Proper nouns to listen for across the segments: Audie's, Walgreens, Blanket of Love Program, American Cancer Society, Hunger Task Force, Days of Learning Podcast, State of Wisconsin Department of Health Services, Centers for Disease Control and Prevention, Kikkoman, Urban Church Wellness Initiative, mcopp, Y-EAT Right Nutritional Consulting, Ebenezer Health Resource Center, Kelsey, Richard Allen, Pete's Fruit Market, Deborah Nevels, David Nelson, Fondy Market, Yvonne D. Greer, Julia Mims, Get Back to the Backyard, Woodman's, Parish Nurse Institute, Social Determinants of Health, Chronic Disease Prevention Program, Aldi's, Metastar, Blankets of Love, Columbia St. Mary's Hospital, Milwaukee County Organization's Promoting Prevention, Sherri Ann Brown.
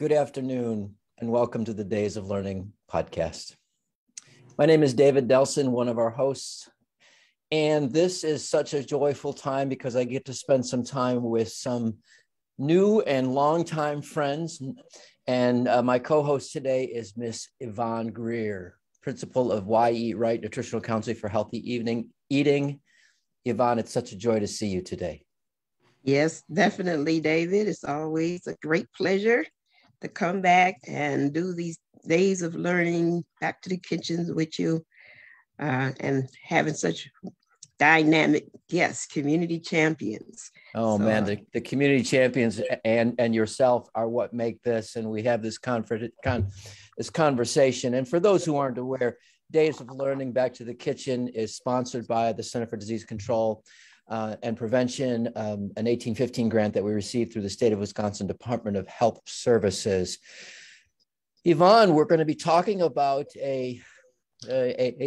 Good afternoon, and welcome to the Days of Learning podcast. My name is David Nelson, one of our hosts, and this is such a joyful time because I get to spend some time with some new and longtime friends. And my co-host today is Miss Yvonne Greer, principal of Y-EAT Right Nutritional Counseling for Healthy Eating. Yvonne, it's such a joy to see you today. Yes, definitely, David. It's always a great pleasure to come back and do these days of learning back to the kitchens with you and having such dynamic guests, community champions. Oh, so, man, the community champions and yourself are what make this. And we have this conversation. And for those who aren't aware, Days of Learning Back to the Kitchen is sponsored by the Center for Disease Control and Prevention, an 1815 grant that we received through the State of Wisconsin Department of Health Services. Yvonne, we're going to be talking about a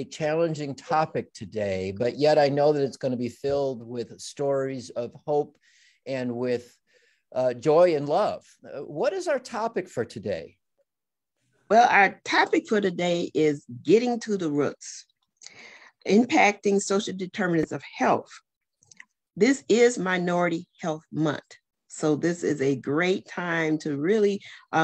challenging topic today, but yet I know that it's going to be filled with stories of hope and with joy and love. What is our topic for today? Well, our topic for today is getting to the roots, impacting social determinants of health. This is Minority Health Month, so this is a great time to really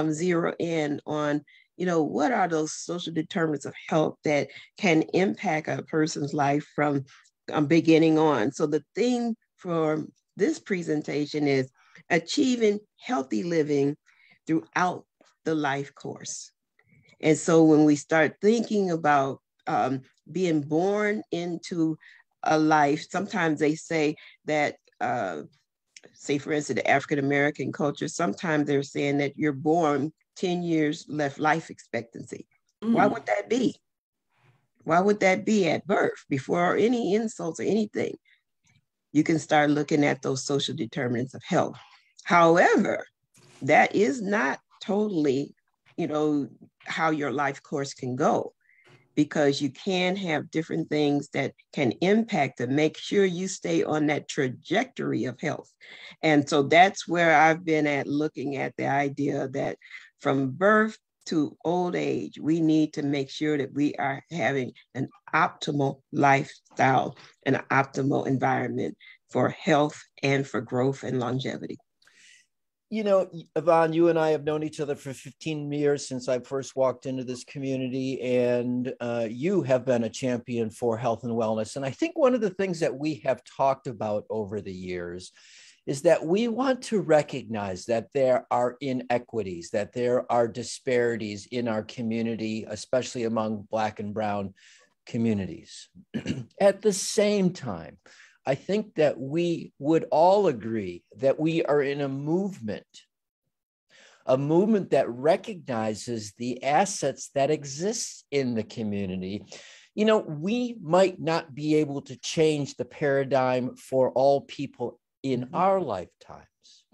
zero in on, you know, what are those social determinants of health that can impact a person's life from beginning on. So the theme for this presentation is achieving healthy living throughout the life course. And so when we start thinking about being born into a life. Sometimes they say that, say for instance, the African-American culture, sometimes they're saying that you're born 10 years left life expectancy. Mm. Why would that be? Why would that be at birth before any insults or anything? You can start looking at those social determinants of health. However, that is not totally, you know, how your life course can go, because you can have different things that can impact and make sure you stay on that trajectory of health. And so that's where I've been at looking at the idea that from birth to old age, we need to make sure that we are having an optimal lifestyle and an optimal environment for health and for growth and longevity. You know, Yvonne, you and I have known each other for 15 years since I first walked into this community, and you have been a champion for health and wellness. And I think one of the things that we have talked about over the years is that we want to recognize that there are inequities, that there are disparities in our community, especially among Black and Brown communities. At the same time, I think that we would all agree that we are in a movement that recognizes the assets that exist in the community. You know, we might not be able to change the paradigm for all people in our lifetimes,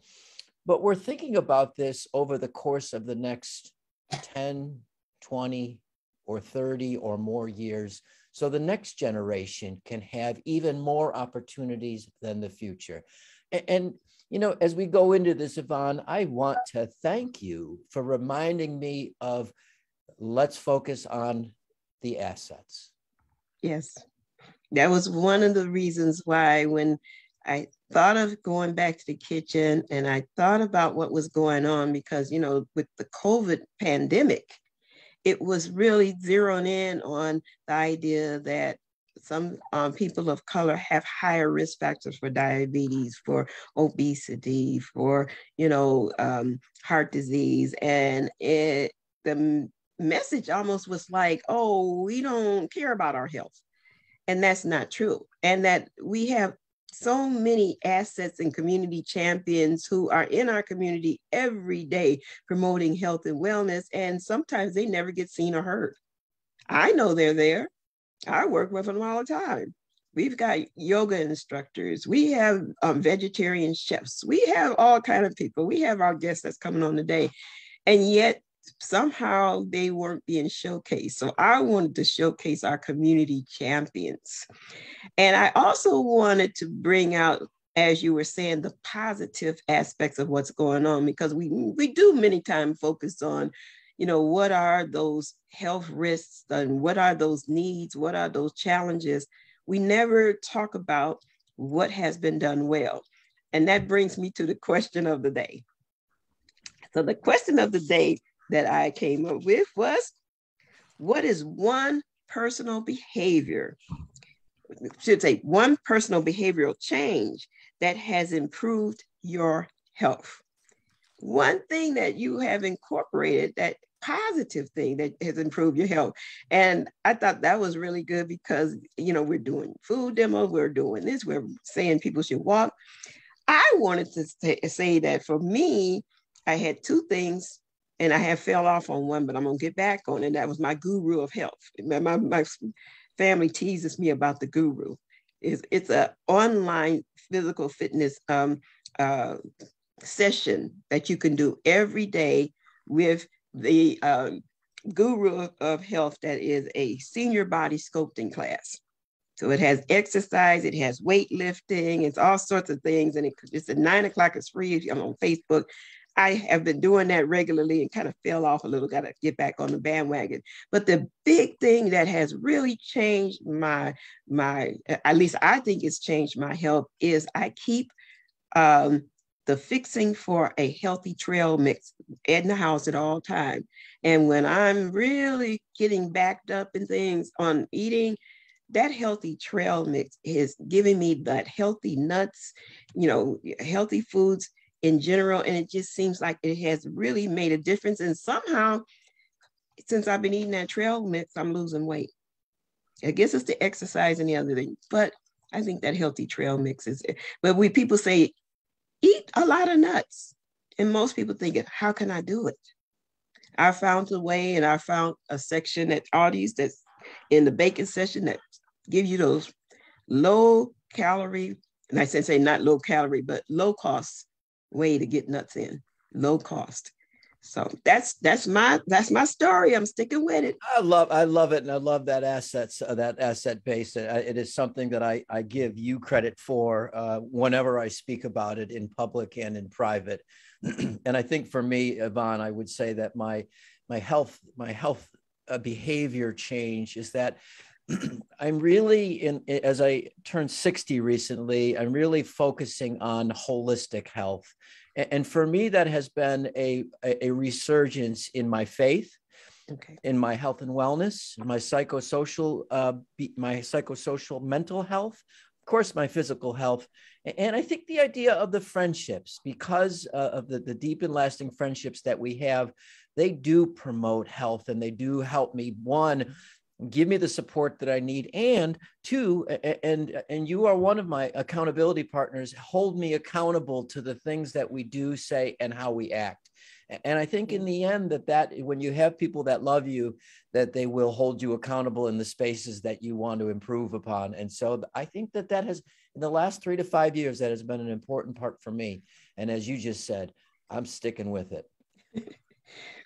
but we're thinking about this over the course of the next 10, 20, or 30 or more years, so the next generation can have even more opportunities than the future. And you know, as we go into this, Yvonne, I want to thank you for reminding me of, let's focus on the assets. Yes, that was one of the reasons why when I thought of going back to the kitchen and I thought about what was going on, because, you know, with the COVID pandemic, it was really zeroing in on the idea that some people of color have higher risk factors for diabetes, for obesity, for, you know, heart disease. And the message almost was like, oh, we don't care about our health. And that's not true. And that we have so many assets and community champions who are in our community every day promoting health and wellness, and sometimes they never get seen or heard. I know they're there. I work with them all the time. We've got yoga instructors. We have vegetarian chefs. We have all kinds of people. We have our guests that's coming on today, and yet somehow they weren't being showcased. So I wanted to showcase our community champions. And I also wanted to bring out as you were saying, the positive aspects of what's going on, because we do many times focus on, you know, what are those health risks and what are those needs? What are those challenges? We never talk about what has been done well. And that brings me to the question of the day. So the question of the day that I came up with was, what is one personal behavior, should say one personal behavioral change that has improved your health? One thing that you have incorporated, that positive thing that has improved your health. And I thought that was really good because, you know, we're doing food demos, we're doing this, we're saying people should walk. I wanted to say that for me, I had two things and I have fell off on one, but I'm going to get back on it. And that was my guru of health. My family teases me about the guru. It's an online physical fitness session that you can do every day with the guru of health that is a senior body sculpting class. So it has exercise, it has weightlifting, it's all sorts of things. And it's at 9 o'clock, it's free. I'm on Facebook. I have been doing that regularly and kind of fell off a little, got to get back on the bandwagon. But the big thing that has really changed my at least I think it's changed my health, is I keep the Fixing for a Healthy trail mix in the house at all time. And when I'm really getting backed up in things on eating, that healthy trail mix is giving me that healthy nuts, you know, healthy foods in general. And it just seems like it has really made a difference. And somehow, since I've been eating that trail mix, I'm losing weight. I guess it's the exercise and the other thing, but I think that healthy trail mix is it. But we people say, eat a lot of nuts. And most people think, how can I do it? I found a way, and I found a section at Audie's that's in the baking session that give you those low calorie, and I say not low calorie, but low cost way to get nuts in, low cost. So that's my story. I'm sticking with it. I love it, and I love that asset base. It is something that I give you credit for whenever I speak about it in public and in private. And I think for me, Yvonne, I would say that my health behavior change is that I'm really as I turned 60 recently, I'm really focusing on holistic health. And for me, that has been a resurgence in my faith, okay, in my health and wellness, my psychosocial mental health, of course, my physical health. And I think the idea of the friendships, because of the deep and lasting friendships that we have, they do promote health, and they do help me, one, give me the support that I need, and two, and you are one of my accountability partners, hold me accountable to the things that we do, say, and how we act. And I think in the end that when you have people that love you, that they will hold you accountable in the spaces that you want to improve upon. And so I think that has, in the last 3 to 5 years, that has been an important part for me. And as you just said, I'm sticking with it.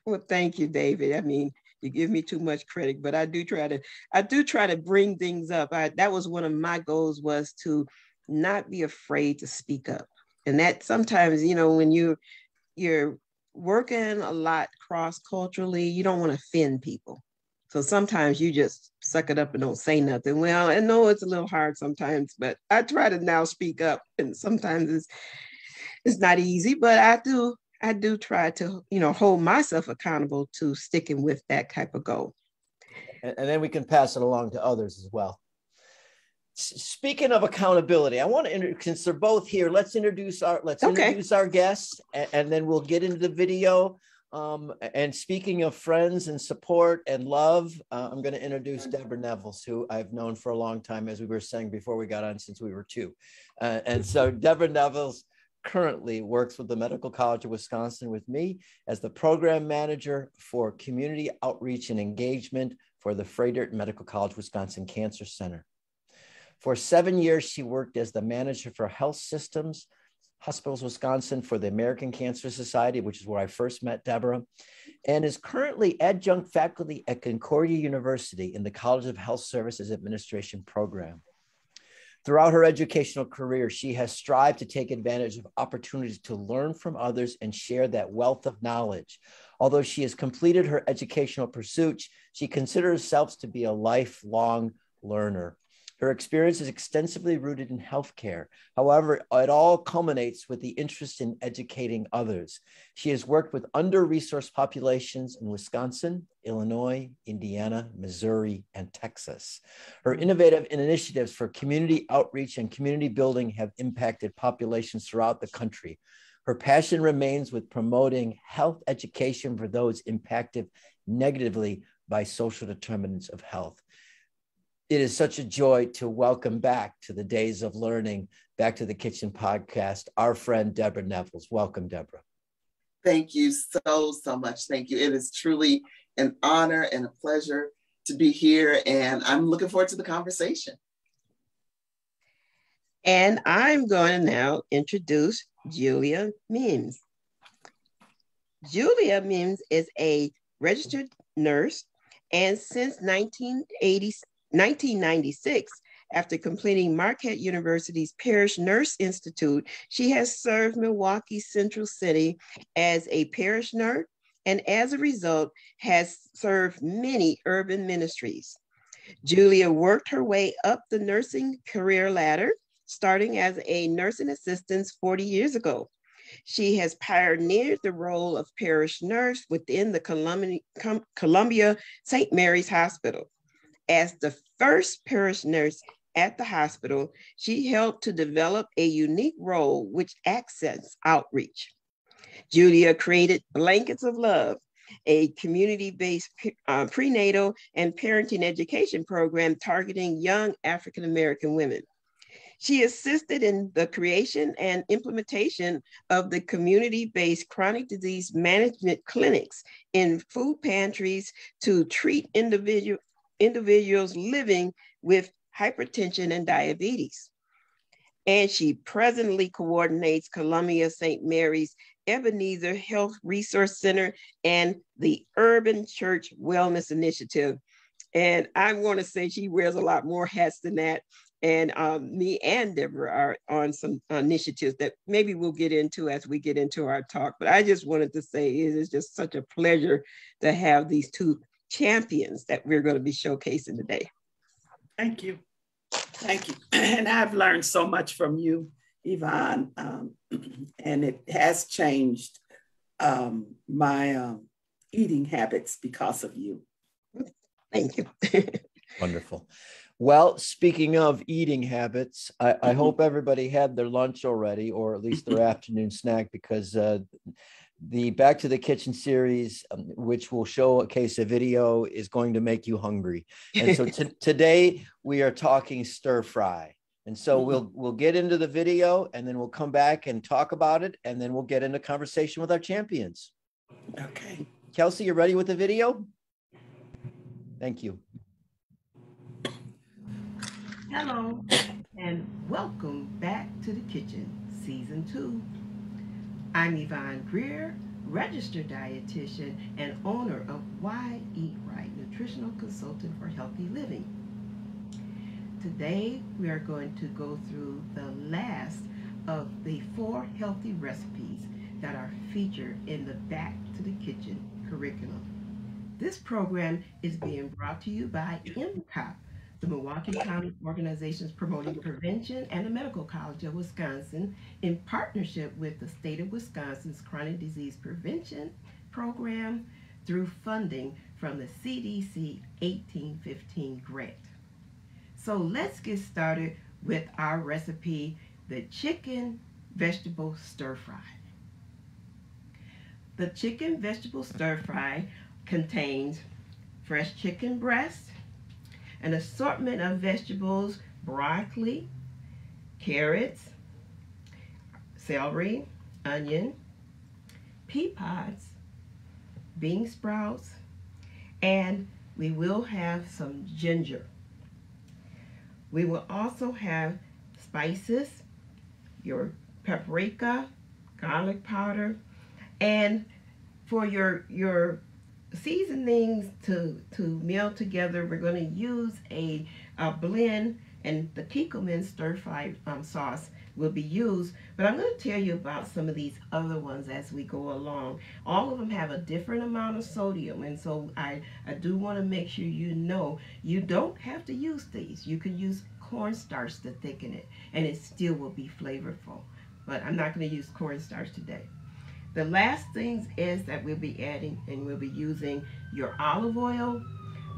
Well, thank you, David. I mean, you give me too much credit, but I do try to bring things up. That was one of my goals, was to not be afraid to speak up. And that sometimes, you know, when you're working a lot cross-culturally, you don't want to offend people. So sometimes you just suck it up and don't say nothing. Well, I know it's a little hard sometimes, but I try to now speak up, and sometimes it's not easy, but I do try to, you know, hold myself accountable to sticking with that type of goal. And then we can pass it along to others as well. Speaking of accountability, I want to since they're both here, let's introduce our guests, and then we'll get into the video. And speaking of friends and support and love, I'm going to introduce Deborah Nevels, who I've known for a long time, as we were saying before we got on, since we were two. And so Deborah Nevels currently works with the Medical College of Wisconsin with me as the program manager for community outreach and engagement for the Froedtert Medical College of Wisconsin Cancer Center. For 7 years, she worked as the manager for health systems, Hospitals Wisconsin for the American Cancer Society, which is where I first met Deborah, and is currently adjunct faculty at Concordia University in the College of Health Services Administration program. Throughout her educational career, she has strived to take advantage of opportunities to learn from others and share that wealth of knowledge. Although she has completed her educational pursuits, she considers herself to be a lifelong learner. Her experience is extensively rooted in healthcare. However, it all culminates with the interest in educating others. She has worked with under-resourced populations in Wisconsin, Illinois, Indiana, Missouri, and Texas. Her innovative initiatives for community outreach and community building have impacted populations throughout the country. Her passion remains with promoting health education for those impacted negatively by social determinants of health. It is such a joy to welcome back to the Days of Learning, Back to the Kitchen podcast, our friend, Deborah Nevels. Welcome, Deborah. Thank you so much. Thank you. It is truly an honor and a pleasure to be here, and I'm looking forward to the conversation. And I'm going to now introduce Julia Mims. Julia Mims is a registered nurse, and since 1996, after completing Marquette University's Parish Nurse Institute, she has served Milwaukee Central City as a parish nurse, and as a result, has served many urban ministries. Julia worked her way up the nursing career ladder, starting as a nursing assistant 40 years ago. She has pioneered the role of parish nurse within the Columbia St. Mary's Hospital. As the first parish nurse at the hospital, she helped to develop a unique role which accents outreach. Julia created Blankets of Love, a community-based prenatal and parenting education program targeting young African-American women. She assisted in the creation and implementation of the community-based chronic disease management clinics in food pantries to treat individuals living with hypertension and diabetes. And she presently coordinates Columbia St. Mary's, Ebenezer Health Resource Center, and the Urban Church Wellness Initiative. And I'm going to say she wears a lot more hats than that. And me and Deborah are on some initiatives that maybe we'll get into as we get into our talk. But I just wanted to say it is just such a pleasure to have these two champions that we're going to be showcasing today. Thank you. Thank you. And I've learned so much from you, Yvonne, and it has changed my eating habits because of you. Thank you. Wonderful. Well, speaking of eating habits, I hope everybody had their lunch already, or at least their afternoon snack, because the Back to the Kitchen series, which will showcase a video, is going to make you hungry. And so today we are talking stir fry. And so we'll get into the video, and then we'll come back and talk about it. And then we'll get into conversation with our champions. Okay. Kelsey, you ready with the video? Thank you. Hello, and welcome back to the Kitchen, Season 2. I'm Yvonne Greer, registered dietitian and owner of Y-EAT Right Nutritional Consulting for Healthy Living. Today, we are going to go through the last of the 4 healthy recipes that are featured in the Back to the Kitchen curriculum. This program is being brought to you by MCOP, the Milwaukee County Organization's Promoting Prevention, and the Medical College of Wisconsin, in partnership with the State of Wisconsin's Chronic Disease Prevention Program through funding from the CDC 1815 grant. So let's get started with our recipe, the chicken vegetable stir fry. The chicken vegetable stir fry contains fresh chicken breast, an assortment of vegetables, broccoli, carrots, celery, onion, pea pods, bean sprouts, and we will have some ginger. We will also have spices, your paprika, garlic powder, and for your seasonings to meld together, we're going to use a blend and the Kikkoman stir-fried sauce will be used, but I'm going to tell you about some of these other ones as we go along. All of them have a different amount of sodium, and so I do want to make sure you know you don't have to use these. You can use cornstarch to thicken it, and it still will be flavorful, but I'm not going to use cornstarch today. The last thing is that we'll be adding and we'll be using your olive oil.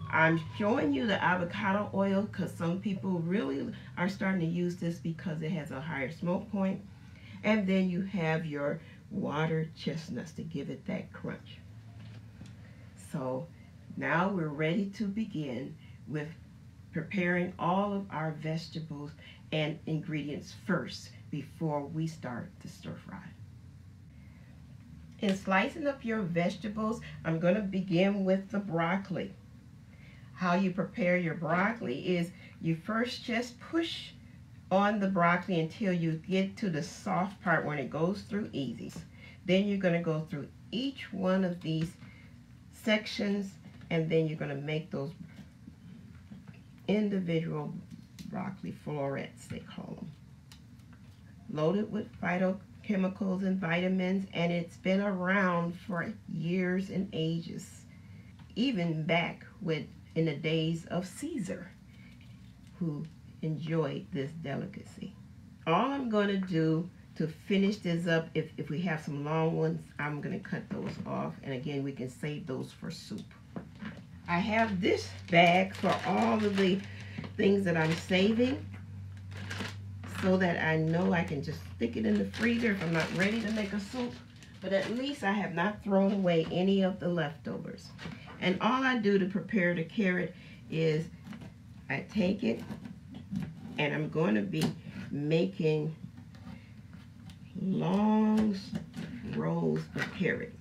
I'm showing you the avocado oil because some people really are starting to use this because it has a higher smoke point. And then you have your water chestnuts to give it that crunch. So now we're ready to begin with preparing all of our vegetables and ingredients first before we start the stir fry. In slicing up your vegetables, I'm going to begin with the broccoli. How you prepare your broccoli is you first just push on the broccoli until you get to the soft part when it goes through easy. Then you're going to go through each one of these sections, and then you're going to make those individual broccoli florets, they call them. Loaded with phytochemicals and vitamins, and it's been around for years and ages, even back with in the days of Caesar, who enjoyed this delicacy. All I'm going to do to finish this up, if we have some long ones, I'm going to cut those off, and again we can save those for soup. I have this bag for all of the things that I'm saving so that I know I can just stick it in the freezer if I'm not ready to make a soup, but at least I have not thrown away any of the leftovers. And all I do to prepare the carrot is I take it, and I'm going to be making long rolls of carrot.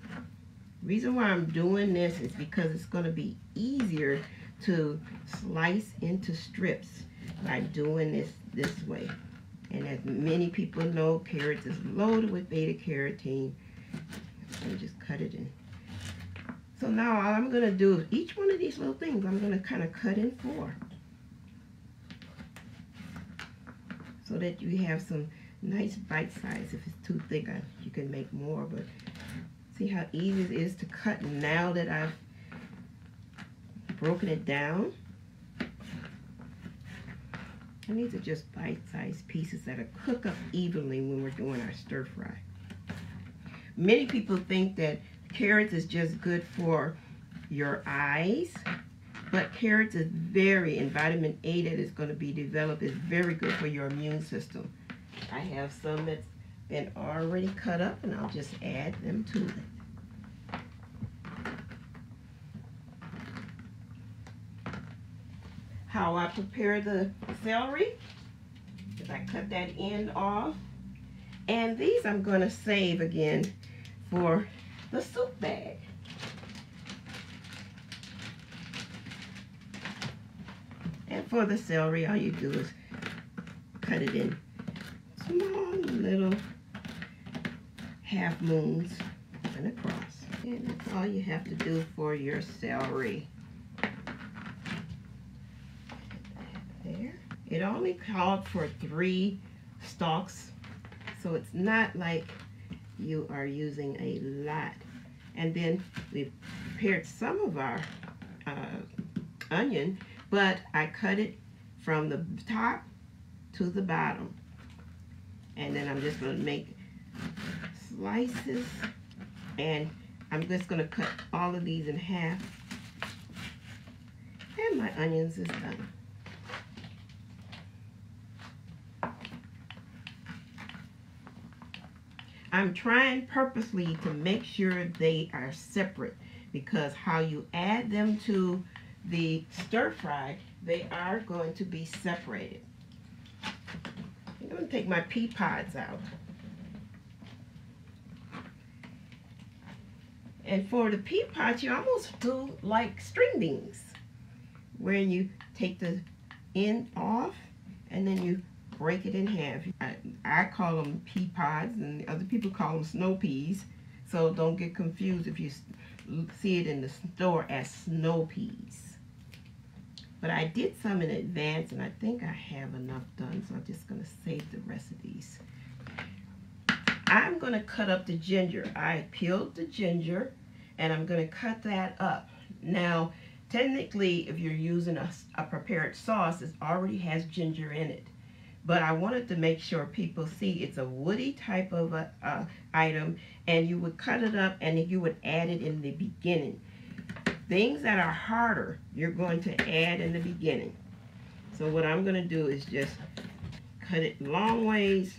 Reason why I'm doing this is because it's going to be easier to slice into strips by doing this way. And as many people know, carrots is loaded with beta carotene. Let me just cut it in. So now all I'm going to do is each one of these little things I'm going to kind of cut in four, so that you have some nice bite size. If it's too thick, you can make more, but see how easy it is to cut now that I've broken it down. And these are just bite-sized pieces that are cooked up evenly when we're doing our stir fry. Many people think that carrots is just good for your eyes, but carrots is very, and vitamin A that is going to be developed is very good for your immune system. I have some that's been already cut up, and I'll just add them to it. How I prepare the celery is I cut that end off, and these I'm going to save again for the soup bag. And for the celery, all you do is cut it in small little half moons and across. And that's all you have to do for your celery. There. It only called for 3 stalks, so it's not like you are using a lot. And then we've prepared some of our onion, but I cut it from the top to the bottom. And then I'm just going to make slices, and I'm just going to cut all of these in half. And my onions is done. I'm trying purposely to make sure they are separate, because how you add them to the stir fry, they are going to be separated. I'm going to take my pea pods out. And for the pea pods, you almost do like string beans, where you take the end off and then you break it in half. I call them pea pods, and other people call them snow peas, so don't get confused if you see it in the store as snow peas. But I did some in advance, and I think I have enough done, so I'm just going to save the rest of these. I'm going to cut up the ginger. I peeled the ginger, and I'm going to cut that up. Now, technically, if you're using a prepared sauce, it already has ginger in it. But I wanted to make sure people see it's a woody type of item, and you would cut it up, and you would add it in the beginning. Things that are harder, you're going to add in the beginning. So what I'm going to do is just cut it long ways,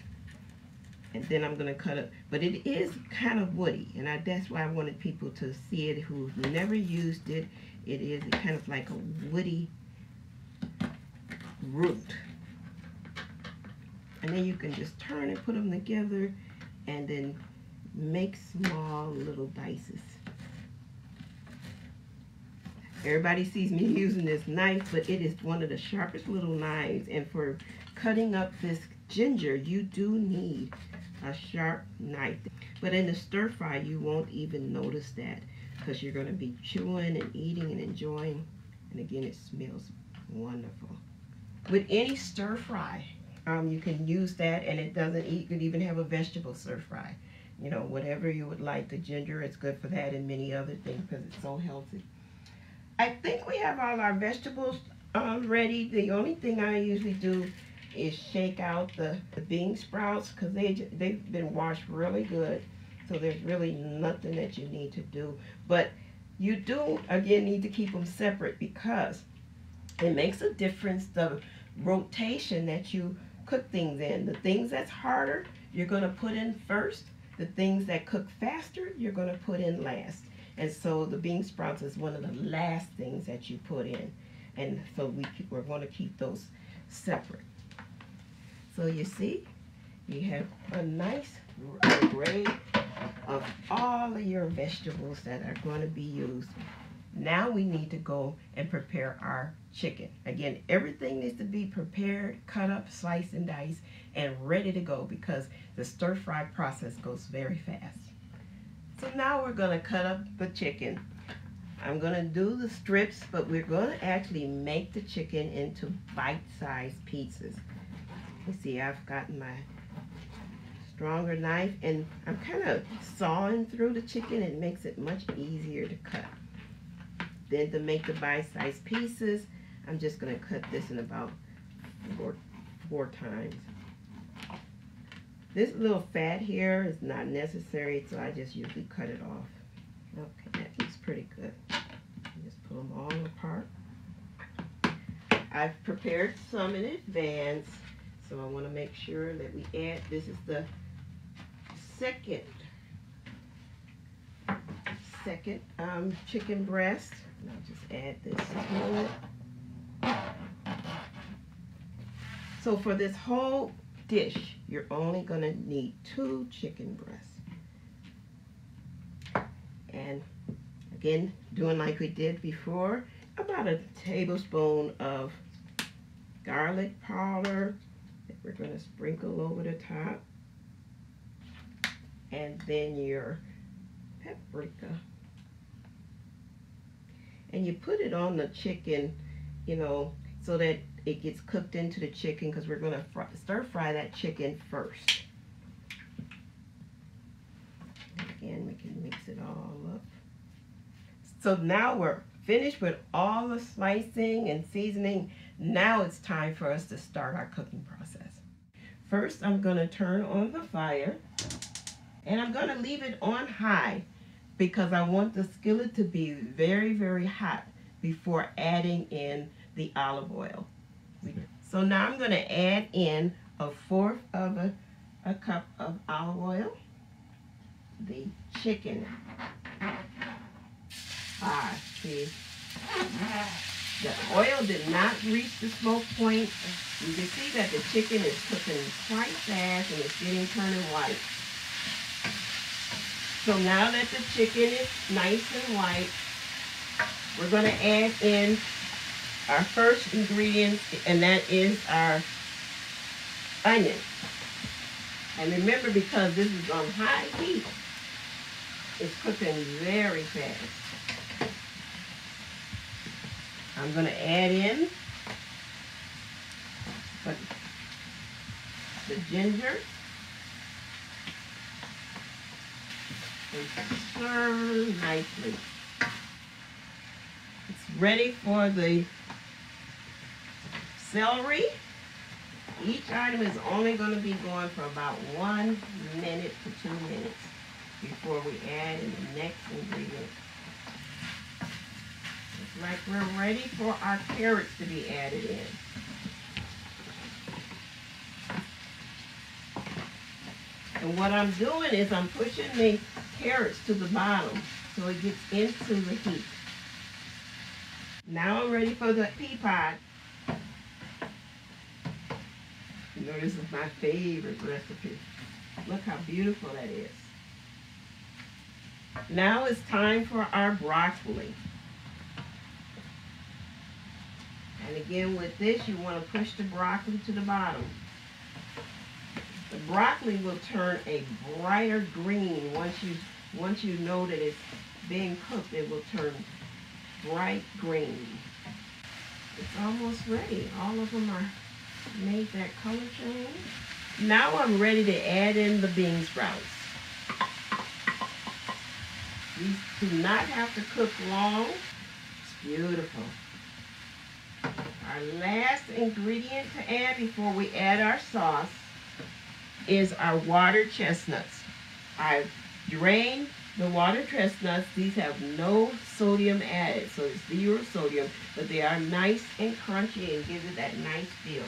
and then I'm going to cut it. But it is kind of woody, and that's why I wanted people to see it who've never used it. It is kind of like a woody root. And then you can just turn and put them together, and then make small little dices. Everybody sees me using this knife, but it is one of the sharpest little knives. And for cutting up this ginger, you do need a sharp knife. But in the stir fry, you won't even notice that, because you're going to be chewing and eating and enjoying. And again, it smells wonderful. With any stir fry, you can use that, and it doesn't eat. You could even have a vegetable stir fry. You know, whatever you would like. The ginger is good for that, and many other things, because it's so healthy. I think we have all our vegetables ready. The only thing I usually do is shake out the bean sprouts, because they've been washed really good. So there's really nothing that you need to do. But you do, again, need to keep them separate, because it makes a difference the rotation that you cook things in. The things that's harder, you're going to put in first. The things that cook faster, you're going to put in last. And so the bean sprouts is one of the last things that you put in. And so we're going to keep those separate. So you see, you have a nice array of all of your vegetables that are going to be used. Now we need to go and prepare our chicken. Again, everything needs to be prepared, cut up, sliced and diced, and ready to go, because the stir-fry process goes very fast. So now we're going to cut up the chicken. I'm going to do the strips, but we're going to actually make the chicken into bite-sized pieces. You see, I've got my stronger knife, and I'm kind of sawing through the chicken. It makes it much easier to cut. Then to make the bite-sized pieces, I'm just going to cut this in about four times. This little fat here is not necessary, so I just usually cut it off. Okay, that looks pretty good. Just pull them all apart. I've prepared some in advance, so I want to make sure that we add, this is the second chicken breast. And I'll just add this to it. So for this whole dish, you're only going to need 2 chicken breasts. And again, doing like we did before, about a tablespoon of garlic powder that we're going to sprinkle over the top. And then your paprika. And you put it on the chicken, you know, so that it gets cooked into the chicken, because we're going to stir-fry that chicken first. Again, we can mix it all up. So now we're finished with all the slicing and seasoning. Now it's time for us to start our cooking process. First, I'm going to turn on the fire, and I'm going to leave it on high, because I want the skillet to be very, very hot before adding in the olive oil. So now I'm going to add in 1/4 cup of olive oil, the chicken, the oil did not reach the smoke point. You can see that the chicken is cooking quite fast, and it's getting kind of white. So now that the chicken is nice and white, we're going to add in our first ingredient, and that is our onion. And remember, because this is on high heat, it's cooking very fast. I'm going to add in the ginger and stir nicely. It's ready for the celery. Each item is only going to be going for about 1 minute to 2 minutes before we add in the next ingredient. It's like we're ready for our carrots to be added in. And what I'm doing is I'm pushing the carrots to the bottom so it gets into the heat. Now I'm ready for the pea pod. You know, this is my favorite recipe. Look how beautiful that is. Now it's time for our broccoli. And again, with this, you want to push the broccoli to the bottom. The broccoli will turn a brighter green once you know that it's being cooked. It will turn bright green. It's almost ready. All of them are made that color change. Now I'm ready to add in the bean sprouts. These do not have to cook long. It's beautiful. Our last ingredient to add before we add our sauce is our water chestnuts. I've drained the water chestnuts. These have no sodium added, so it's zero sodium, but they are nice and crunchy and give it that nice feel.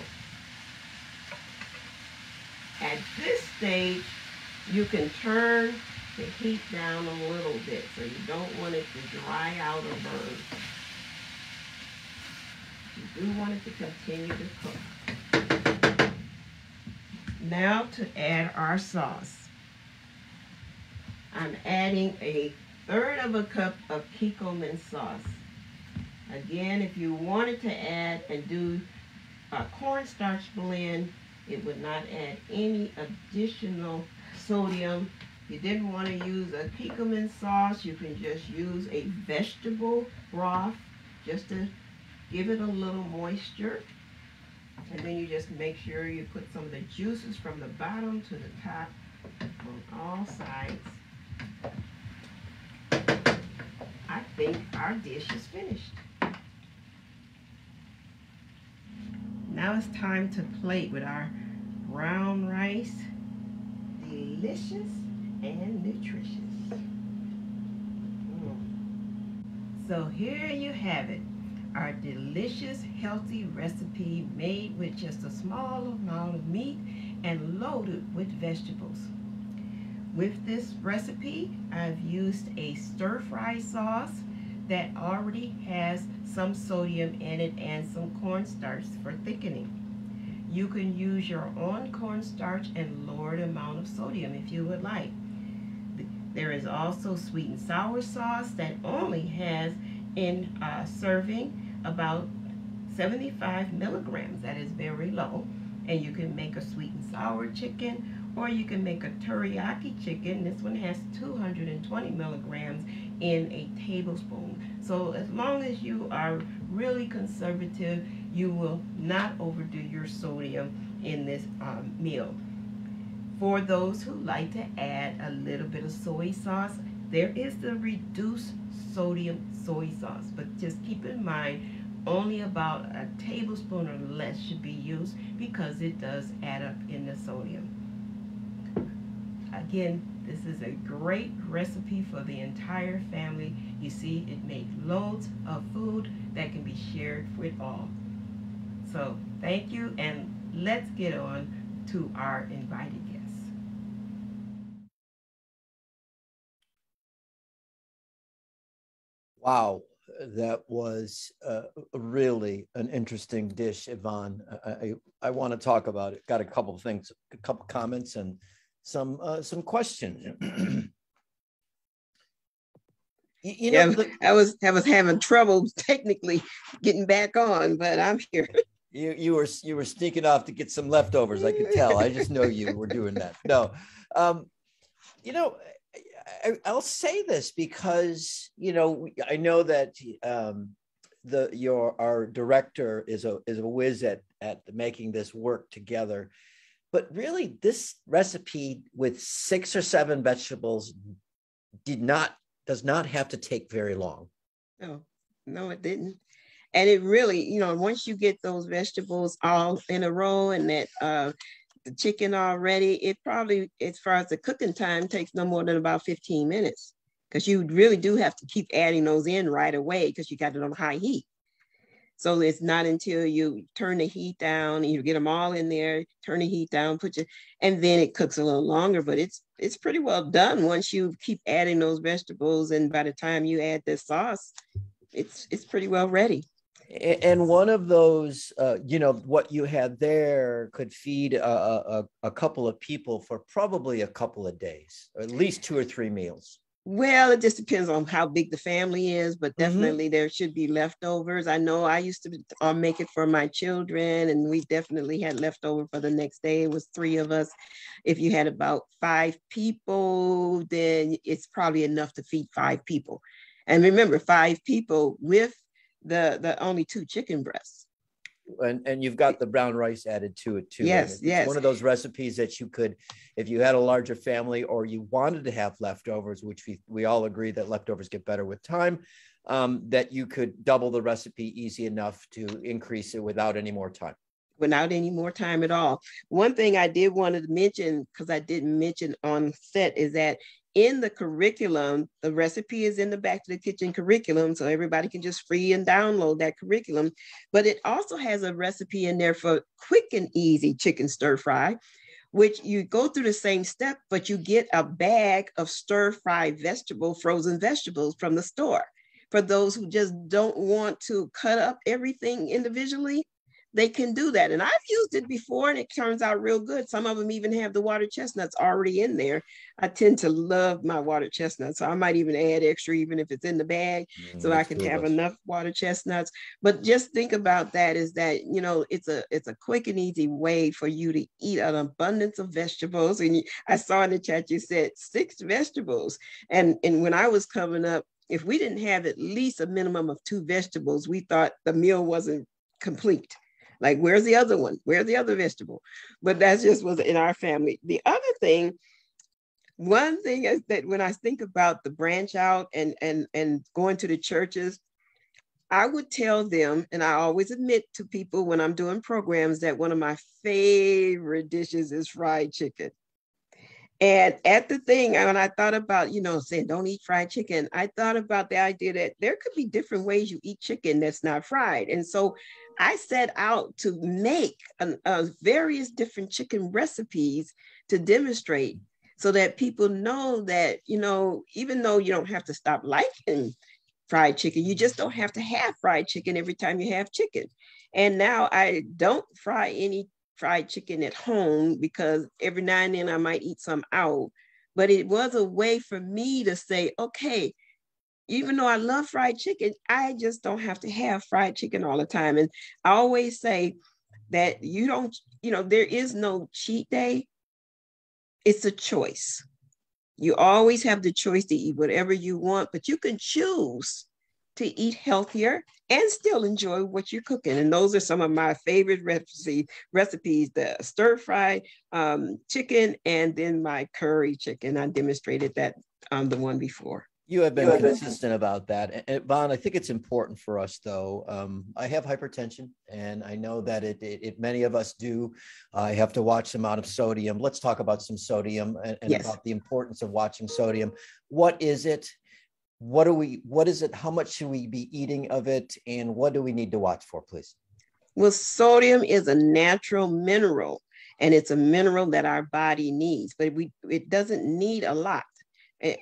At this stage, you can turn the heat down a little bit, so you don't want it to dry out or burn. You do want it to continue to cook. Now to add our sauce. I'm adding 1/3 cup of Kikkoman sauce. Again, if you wanted to add and do a cornstarch blend, it would not add any additional sodium. If you didn't want to use a Kikkoman sauce, you can just use a vegetable broth just to give it a little moisture. And then you just make sure you put some of the juices from the bottom to the top on all sides. I think our dish is finished. Now it's time to plate with our brown rice. Delicious and nutritious. So here you have it. Our delicious, healthy recipe made with just a small amount of meat and loaded with vegetables. With this recipe, I've used a stir-fry sauce that already has some sodium in it and some cornstarch for thickening. You can use your own cornstarch and lowered amount of sodium if you would like. There is also sweet and sour sauce that only has in serving about 75 milligrams. That is very low, and you can make a sweet and sour chicken, or you can make a teriyaki chicken. This one has 220 milligrams in a tablespoon. So as long as you are really conservative, you will not overdo your sodium in this meal. For those who like to add a little bit of soy sauce, there is the reduced sodium soy sauce, but just keep in mind only about a tablespoon or less should be used because it does add up in the sodium. Again, this is a great recipe for the entire family. You see, it makes loads of food that can be shared with all. So thank you, and let's get on to our invited guests. Wow, that was really an interesting dish, Yvonne. I want to talk about it. Got a couple of things, a couple comments, and some questions. You know, yeah, I was having trouble technically getting back on, but I'm here. You were sneaking off to get some leftovers. I could tell. I just know you were doing that. No, you know. I'll say this because, you know, I know that our director is a whiz at making this work together. But really, this recipe with 6 or 7 vegetables does not have to take very long. No, it didn't. And it really, once you get those vegetables all in a row and that the chicken already, it probably, as far as the cooking time, takes no more than about 15 minutes. Because you really do have to keep adding those in right away because you got it on high heat. So it's not until you turn the heat down and you get them all in there, turn the heat down, and then it cooks a little longer, but it's pretty well done once you keep adding those vegetables. And by the time you add the sauce, it's pretty well ready. And one of those, what you had there could feed a couple of people for probably a couple of days, or at least 2 or 3 meals. Well, it just depends on how big the family is, but definitely there should be leftovers. I know I used to make it for my children, and we definitely had leftover for the next day. It was 3 of us. If you had about 5 people, then it's probably enough to feed 5 people. And remember, 5 people with the only 2 chicken breasts. And you've got the brown rice added to it too. Yes, yes. One of those recipes that you could, if you had a larger family or you wanted to have leftovers, which we all agree that leftovers get better with time, that you could double the recipe easy enough to increase it without any more time. Without any more time at all. One thing I did want to mention, because I didn't mention on set, is that in the curriculum, the recipe is in the Back to the Kitchen curriculum, so everybody can just free and download that curriculum. But it also has a recipe in there for quick and easy chicken stir fry, which you go through the same step, but you get a bag of stir fry frozen vegetables from the store. For those who just don't want to cut up everything individually, they can do that. And I've used it before and it turns out real good. Some of them even have the water chestnuts already in there. I tend to love my water chestnuts. So I might even add extra, even if it's in the bag, so I can have enough water chestnuts. But just think about that, is that, it's a quick and easy way for you to eat an abundance of vegetables. And I saw in the chat, you said 6 vegetables. And when I was coming up, if we didn't have at least a minimum of 2 vegetables, we thought the meal wasn't complete. Like, where's the other one? Where's the other vegetable? But that just was in our family. The other thing, one thing is that when I think about the branch out and going to the churches, I would tell them, and I always admit to people when I'm doing programs, that one of my favorite dishes is fried chicken. And at the thing, when I thought about, saying don't eat fried chicken, I thought about the idea that there could be different ways you eat chicken that's not fried. And so I set out to make various different chicken recipes to demonstrate, so that people know that, even though you don't have to stop liking fried chicken, you just don't have to have fried chicken every time you have chicken. And now I don't fry any fried chicken at home, because every now and then I might eat some out. But it was a way for me to say, okay, even though I love fried chicken, I just don't have to have fried chicken all the time. And I always say that there is no cheat day. It's a choice. You always have the choice to eat whatever you want, but you can choose to eat healthier and still enjoy what you're cooking. And those are some of my favorite recipes, the stir-fried chicken, and then my curry chicken. I demonstrated that on the one before. You have been consistent about that. And Yvonne, I think it's important for us, though. I have hypertension, and I know that it many of us do. I have to watch the amount of sodium. Let's talk about some sodium and about the importance of watching sodium. What is it? What is it? How much should we be eating of it? And what do we need to watch for, please? Well, sodium is a natural mineral, and it's a mineral that our body needs, but it doesn't need a lot.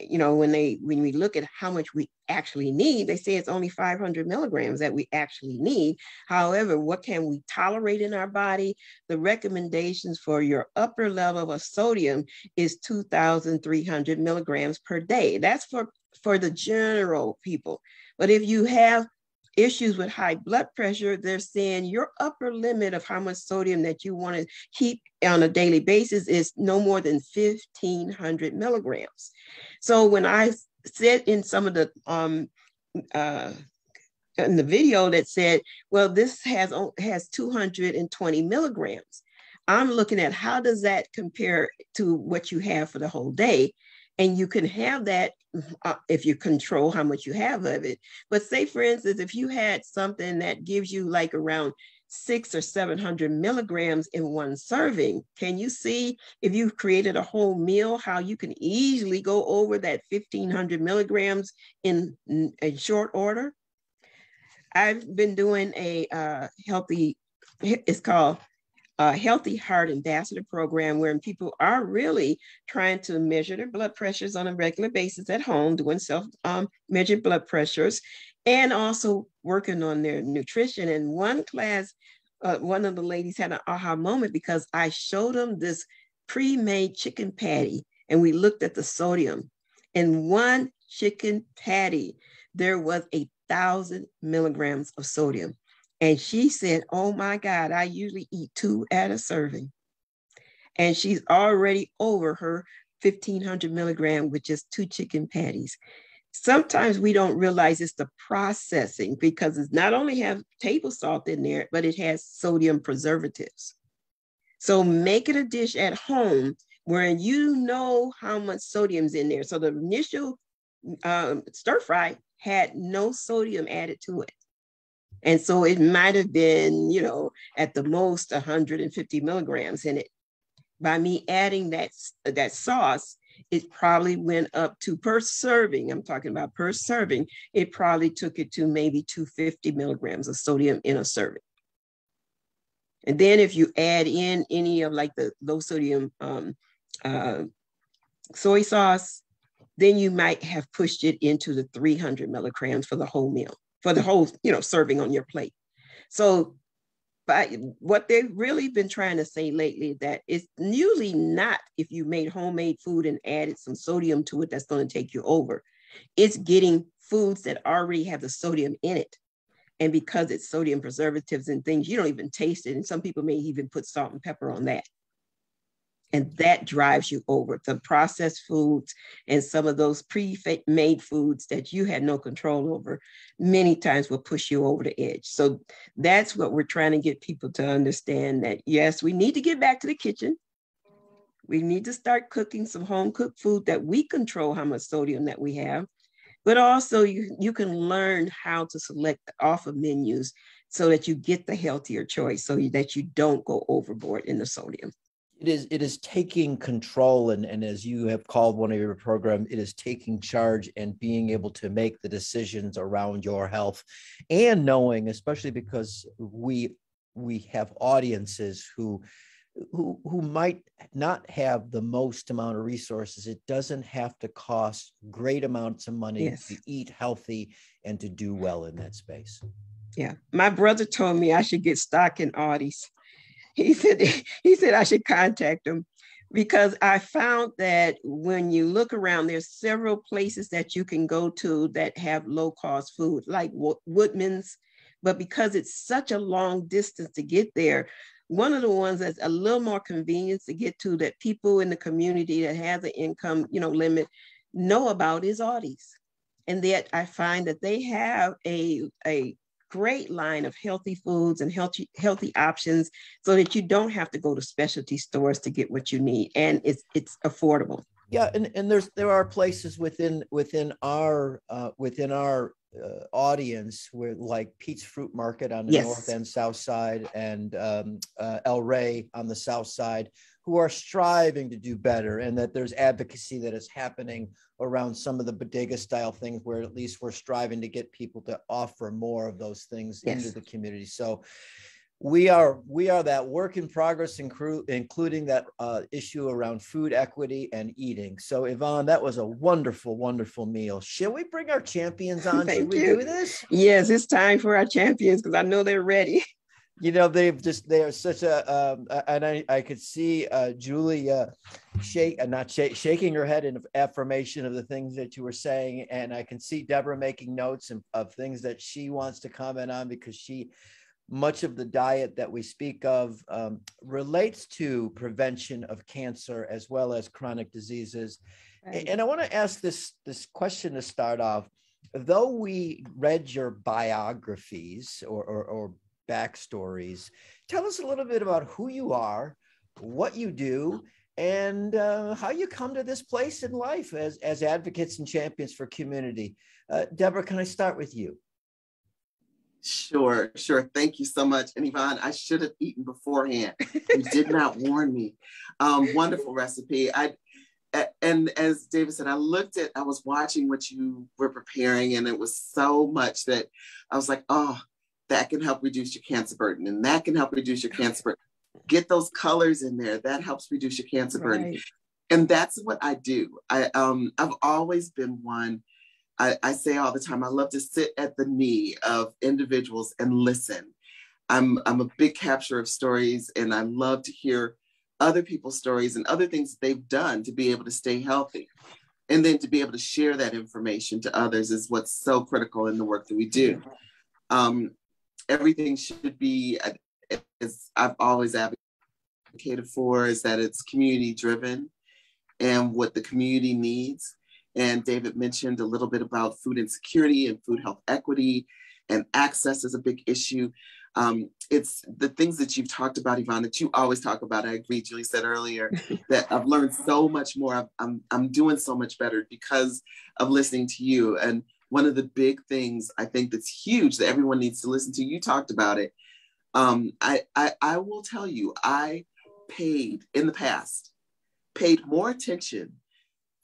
When we look at how much we actually need, they say it's only 500 milligrams that we actually need. However, what can we tolerate in our body? The recommendations for your upper level of sodium is 2,300 milligrams per day. That's for the general people. But if you have issues with high blood pressure, they're saying your upper limit of how much sodium that you want to keep on a daily basis is no more than 1,500 milligrams. So when I said in some of the in the video that said, well, this has 220 milligrams. I'm looking at how does that compare to what you have for the whole day? And you can have that if you control how much you have of it. But say, for instance, if you had something that gives you like around 600 or 700 milligrams in one serving, can you see if you've created a whole meal, how you can easily go over that 1,500 milligrams in short order? I've been doing a Healthy Heart Ambassador Program, where people are really trying to measure their blood pressures on a regular basis at home, doing self-measured blood pressures, and also working on their nutrition. And one class, one of the ladies had an aha moment because I showed them this pre-made chicken patty, and we looked at the sodium. In one chicken patty, there was 1,000 milligrams of sodium. And she said, oh my God, I usually eat 2 at a serving. And she's already over her 1,500 milligram with just 2 chicken patties. Sometimes we don't realize it's the processing, because it's not only have table salt in there, but it has sodium preservatives. So make it a dish at home where you know how much sodium's in there. So the initial stir fry had no sodium added to it. And so it might have been, you know, at the most 150 milligrams in it. By me adding that sauce, it probably went up to per serving. I'm talking about per serving. It probably took it to maybe 250 milligrams of sodium in a serving. And then if you add in any of like the low sodium soy sauce, then you might have pushed it into the 300 milligrams for the whole meal, for the whole, you know, serving on your plate. So but what they've really been trying to say lately, that it's usually not if you made homemade food and added some sodium to it that's going to take you over. It's getting foods that already have the sodium in it. And because it's sodium preservatives and things, you don't even taste it. And some people may even put salt and pepper on that. And that drives you over. The processed foods and some of those pre-made foods that you had no control over many times will push you over the edge. So that's what we're trying to get people to understand, that yes, we need to get back to the kitchen. We need to start cooking some home-cooked food that we control how much sodium that we have. But also you can learn how to select off of menus so that you get the healthier choice, so that you don't go overboard in the sodium. It is taking control, and as you have called one of your program, it is taking charge and being able to make the decisions around your health, and knowing, especially because we have audiences who might not have the most amount of resources. It doesn't have to cost great amounts of money to eat healthy and to do well in that space. Yeah. My brother told me I should get stock in Audie's. He said I should contact them, because I found that when you look around, there's several places that you can go to that have low cost food, like Woodman's, but because it's such a long distance to get there, one of the ones that's a little more convenient to get to, that people in the community that has an income, you know, limit know about, is Aldi's. And yet I find that they have a great line of healthy foods and healthy options, so that you don't have to go to specialty stores to get what you need. And it's affordable. Yeah. And there are places within our audience where, like Pete's Fruit Market on the north and south side, and El Rey on the south side, who are striving to do better, and that there's advocacy that is happening around some of the bodega style things, where at least we're striving to get people to offer more of those things into the community. So we are that work in progress, including that issue around food equity and eating. So Yvonne, that was a wonderful, wonderful meal. Should we bring our champions on? Should we do this? Yes, it's time for our champions, because I know they're ready. You know, they are such a, and I could see Julia shaking her head in affirmation of the things that you were saying. And I can see Deborah making notes of things that she wants to comment on, because much of the diet that we speak of relates to prevention of cancer as well as chronic diseases. Right. And I want to ask this question to start off. though we read your biographies or backstories, tell us a little bit about who you are, what you do, and how you come to this place in life as advocates and champions for community. Deborah, can I start with you? Sure. Thank you so much. And Yvonne, I should have eaten beforehand. You did not warn me. Wonderful recipe. And as David said, I was watching what you were preparing, and it was so much that I was like, oh, that can help reduce your cancer burden. And that can help reduce your cancer burden. Get those colors in there. That helps reduce your cancer burden. And that's what I do. I've always been one. I say all the time, I love to sit at the knee of individuals and listen. I'm a big capture of stories, and I love to hear other people's stories and other things that they've done to be able to stay healthy. And then to be able to share that information to others is what's so critical in the work that we do. Everything should be, as I've always advocated for, is that it's community driven and what the community needs. And David mentioned a little bit about food insecurity and food health equity, and access is a big issue. It's the things that you've talked about, Yvonne, that you always talk about. I agree, Julie said earlier, that I've learned so much more. I'm doing so much better because of listening to you. And one of the big things I think that's huge that everyone needs to listen to, you talked about it. I will tell you, I paid in the past, paid more attention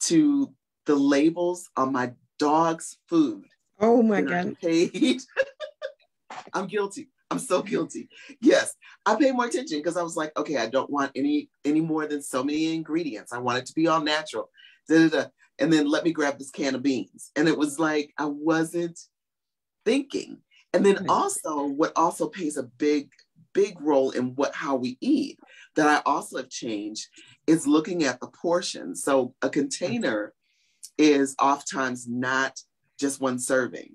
to the labels on my dog's food. Oh my God. I'm guilty. I'm so guilty. Yes. I paid more attention because I was like, okay, I don't want any more than so many ingredients. I want it to be all natural. And then let me grab this can of beans. And it was like, I wasn't thinking. And then also what also plays a big, big role in how we eat that I also have changed is looking at the portions. So a container is oftentimes not just one serving,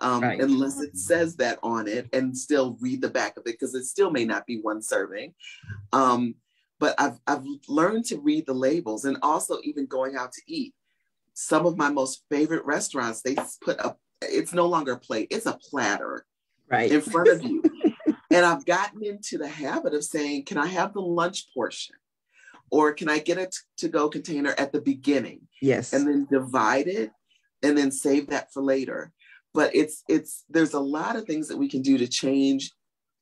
unless it says that on it, and still read the back of it because it still may not be one serving. But I've learned to read the labels, and also even going out to eat. Some of my most favorite restaurants, they put it's no longer a plate, it's a platter in front of you. And I've gotten into the habit of saying, can I have the lunch portion? Or can I get a to-go container at the beginning? Yes. And then divide it and then save that for later. But there's a lot of things that we can do to change.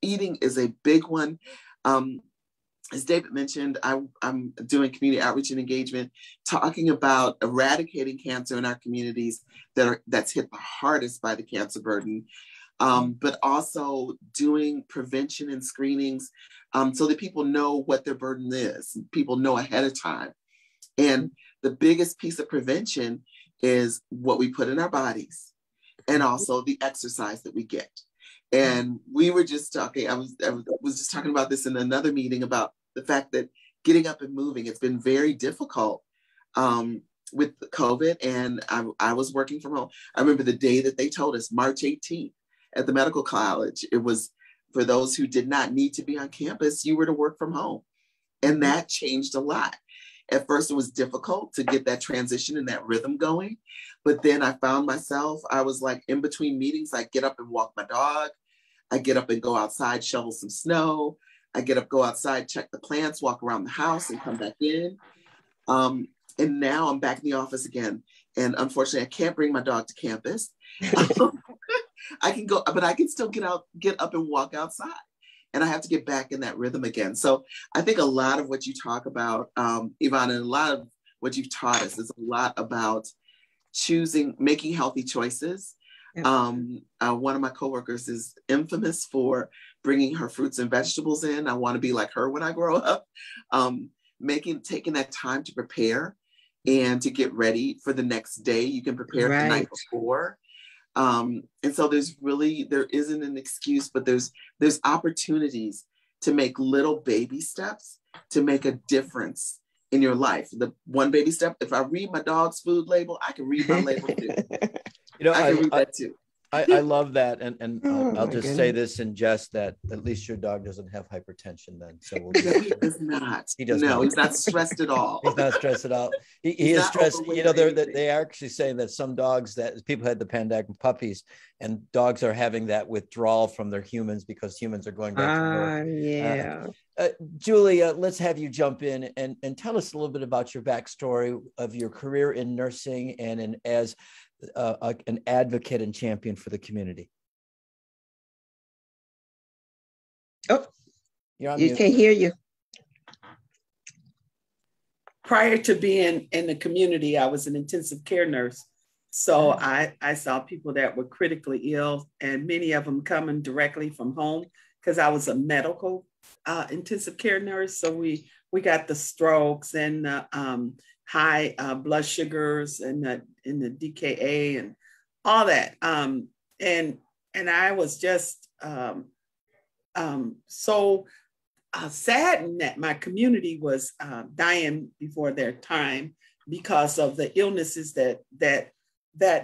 Eating is a big one. As David mentioned, I'm doing community outreach and engagement, talking about eradicating cancer in our communities that's hit the hardest by the cancer burden. But also doing prevention and screenings so that people know what their burden is. People know ahead of time. And the biggest piece of prevention is what we put in our bodies and also the exercise that we get. And we were just talking, I was just talking about this in another meeting about the fact that getting up and moving, it's been very difficult with COVID. And I was working from home. I remember the day that they told us, March 18th. At the medical college, it was for those who did not need to be on campus, you were to work from home. And that changed a lot. At first, it was difficult to get that transition and that rhythm going. But then I found myself, I was like in between meetings, I get up and walk my dog. I get up and go outside, shovel some snow. I get up, go outside, check the plants, walk around the house and come back in. And now I'm back in the office again. And unfortunately, I can't bring my dog to campus. I can go, but I can still get up and walk outside, and I have to get back in that rhythm again. So I think a lot of what you talk about, Yvonne, and a lot of what you've taught us is a lot about making healthy choices. Yeah. One of my coworkers is infamous for bringing her fruits and vegetables in. I want to be like her when I grow up, taking that time to prepare and to get ready for the next day. You can prepare the night before. And so there isn't an excuse, but there's opportunities to make little baby steps to make a difference in your life. The one baby step, if I read my dog's food label, I can read my label too. I can read that too. I love that. And I'll just say this in jest, that at least your dog doesn't have hypertension then. So we'll get he does not. He does not. He's not stressed at all. He's not stressed at all. He is stressed. You know, they are actually saying that some dogs, that people had the pandemic with puppies, and dogs are having that withdrawal from their humans because humans are going back to work. Yeah. Julia, let's have you jump in and tell us a little bit about your backstory of your career in nursing and as an advocate and champion for the community. Oh, you can't hear you. Prior to being in the community, I was an intensive care nurse. So I saw people that were critically ill, and many of them coming directly from home, because I was a medical intensive care nurse. So we got the strokes and the high blood sugars and the DKA and all that. And I was just so saddened that my community was dying before their time because of the illnesses that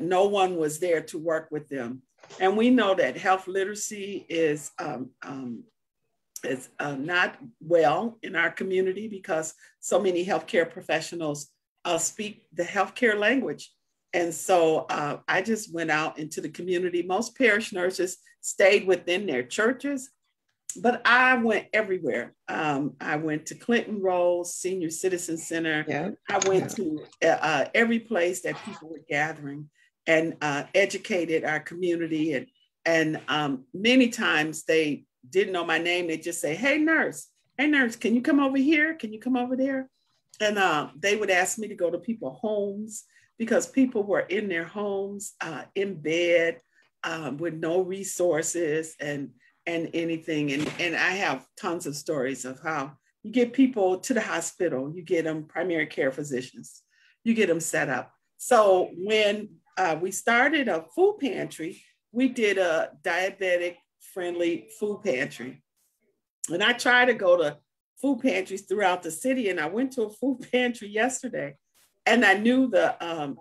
no one was there to work with them. And we know that health literacy is not well in our community because so many healthcare professionals speak the healthcare language. And so I just went out into the community. Most parish nurses stayed within their churches, but I went everywhere. I went to Clinton Rose Senior Citizen Center. Yeah. I went to every place that people were gathering and educated our community. And many times they didn't know my name. They just say, hey nurse, can you come over here? Can you come over there? And they would ask me to go to people's homes because people were in their homes, in bed, with no resources and anything. And I have tons of stories of how you get people to the hospital, you get them primary care physicians, you get them set up. So when we started a food pantry, we did a diabetic friendly food pantry. And I try to go to food pantries throughout the city. And I went to a food pantry yesterday and I knew the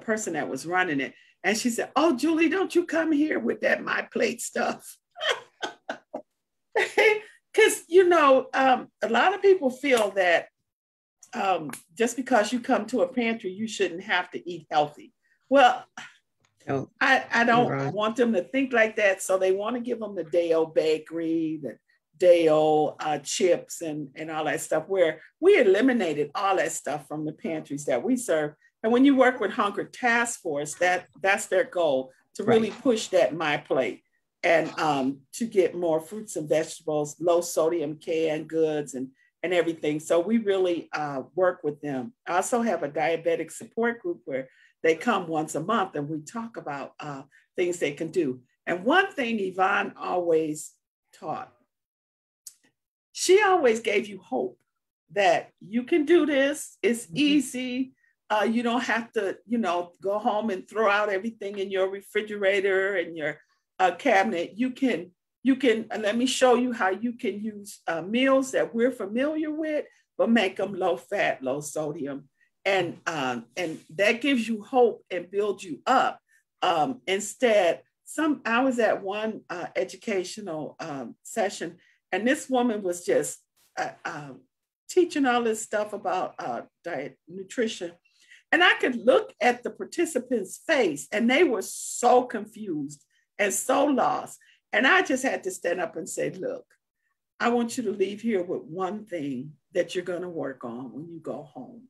person that was running it. And she said, "Oh, Julie, don't you come here with that My Plate stuff." Because, you know, a lot of people feel that just because you come to a pantry, you shouldn't have to eat healthy. Well, no, I don't want them to think like that. So they want to give them the day-old bakery, the day-old chips and all that stuff, where we eliminated all that stuff from the pantries that we serve. And when you work with Hunger Task Force, that's their goal, to really push that My Plate and to get more fruits and vegetables, low sodium canned goods and everything. So we really work with them. I also have a diabetic support group where they come once a month and we talk about things they can do. And one thing Yvonne always taught, she always gave you hope that you can do this. It's easy. You don't have to, you know, go home and throw out everything in your refrigerator and your cabinet. You can, and let me show you how you can use meals that we're familiar with, but make them low fat, low sodium. And that gives you hope and builds you up. Instead, I was at one educational session, and this woman was just teaching all this stuff about diet, nutrition. And I could look at the participants' face, and they were so confused and so lost. And I just had to stand up and say, "Look, I want you to leave here with one thing that you're going to work on when you go home.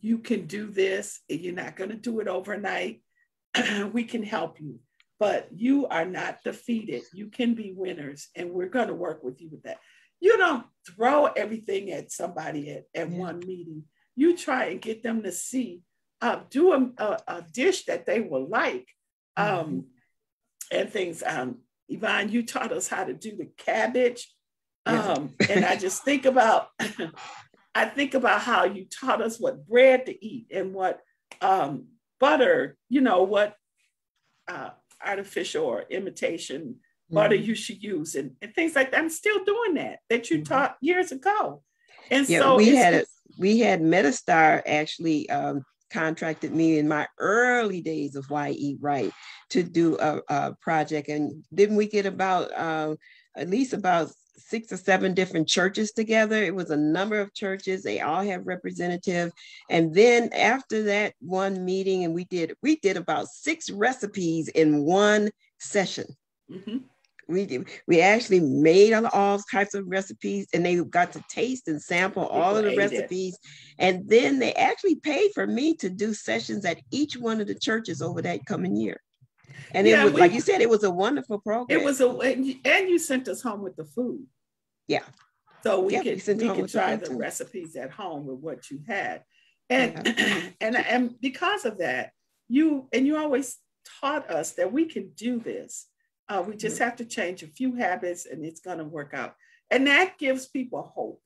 You can do this. You're not going to do it overnight. We can help you, but you are not defeated. You can be winners, and we're going to work with you with that. You don't throw everything at somebody at one meeting. You try and get them to see, do a dish that they will like, and things." Yvonne, you taught us how to do the cabbage, and I just think about. I think about how you taught us what bread to eat and what butter, you know, what artificial or imitation butter you should use and things like that. I'm still doing that you taught years ago. And so we had Metastar actually contracted me in my early days of Y-EAT Right to do a project. And didn't we get about at least about 6 or 7 different churches together? It was a number of churches. They all have representatives. And then after that one meeting, and we did about 6 recipes in one session. Mm-hmm. We actually made all types of recipes, and they got to taste and sample all of the recipes. And then they actually paid for me to do sessions at each one of the churches over that coming year. And it was, like you said, it was a wonderful program. It was and you sent us home with the food. Yeah. So we could try the recipes at home with what you had. And, and because of that, you always taught us that we can do this. We just have to change a few habits and it's going to work out. And that gives people hope,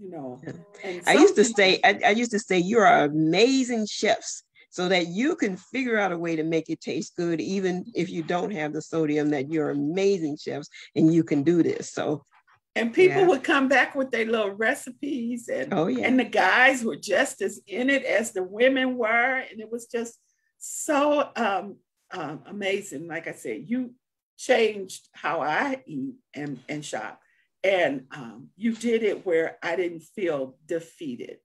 you know. And I used to say, you are amazing chefs, so that you can figure out a way to make it taste good, even if you don't have the sodium, that you're amazing chefs and you can do this. So, and people would come back with their little recipes, and, and the guys were just as in it as the women were. And it was just so amazing. Like I said, you changed how I eat and shop. And you did it where I didn't feel defeated.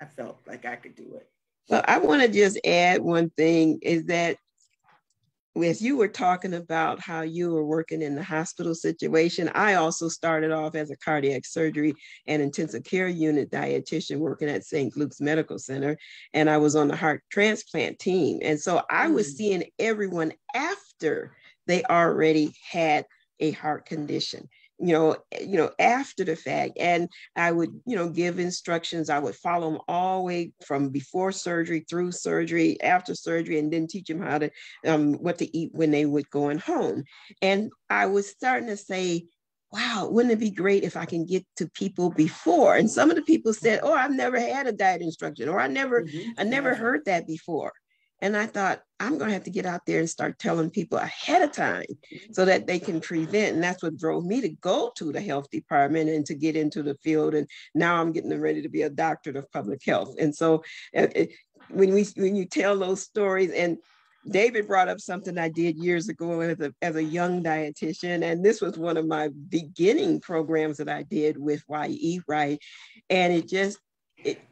I felt like I could do it. Well, I want to just add one thing, is that as you were talking about how you were working in the hospital situation, I also started off as a cardiac surgery and intensive care unit dietitian working at St. Luke's Medical Center. And I was on the heart transplant team. And so I was seeing everyone after they already had a heart condition, you know, after the fact. And I would, give instructions. I would follow them all the way from before surgery through surgery, after surgery, and then teach them how to, what to eat when they would going home. And I was starting to say, wow, wouldn't it be great if I can get to people before? And some of the people said, oh, I've never had a diet instruction, or I never heard that before. And I thought, I'm going to have to get out there and start telling people ahead of time so that they can prevent. And that's what drove me to go to the health department and to get into the field. And now I'm getting ready to be a doctorate of public health. And so when you tell those stories, and David brought up something I did years ago as a young dietitian. And this was one of my beginning programs that I did with Y-EAT Right. And it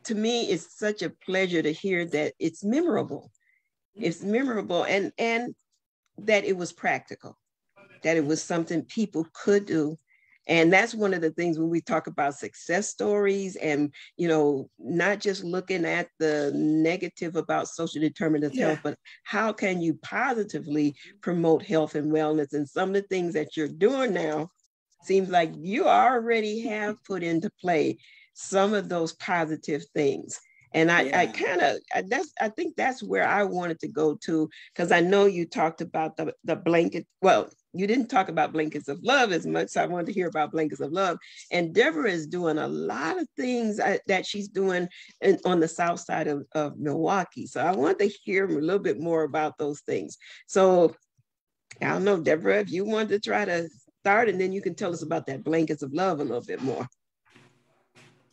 to me, it's such a pleasure to hear that it's memorable. It's memorable, and that it was practical, that it was something people could do. And that's one of the things when we talk about success stories, and, not just looking at the negative about social determinants of health, but how can you positively promote health and wellness? And some of the things that you're doing now seems like you already have put into play some of those positive things. And I think that's where I wanted to go to, because I know you talked about the blanket. Well, you didn't talk about Blankets of Love as much. So I wanted to hear about Blankets of Love. And Deborah is doing a lot of things that she's doing on the south side of Milwaukee. So I want to hear a little bit more about those things. So I don't know, Deborah, if you want to try to start, and then you can tell us about that Blankets of Love a little bit more.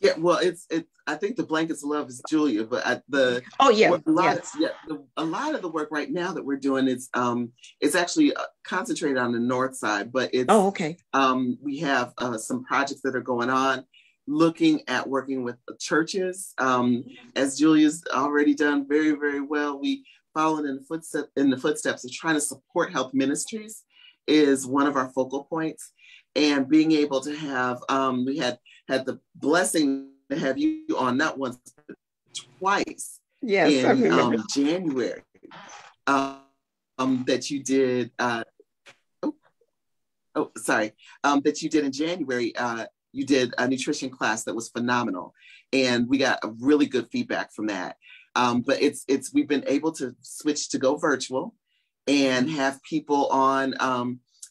Yeah, well, I think the Blankets of Love is Julia, but a lot of the work right now that we're doing is it's actually concentrated on the north side, but it's we have some projects that are going on, looking at working with churches, as Julia's already done very, very well. We followed in the footsteps of trying to support health ministries is one of our focal points, and being able to have we had the blessing to have you on not once but twice in January that you did that you did in January. You did a nutrition class that was phenomenal, and we got a really good feedback from that. But it's we've been able to switch to go virtual and have people on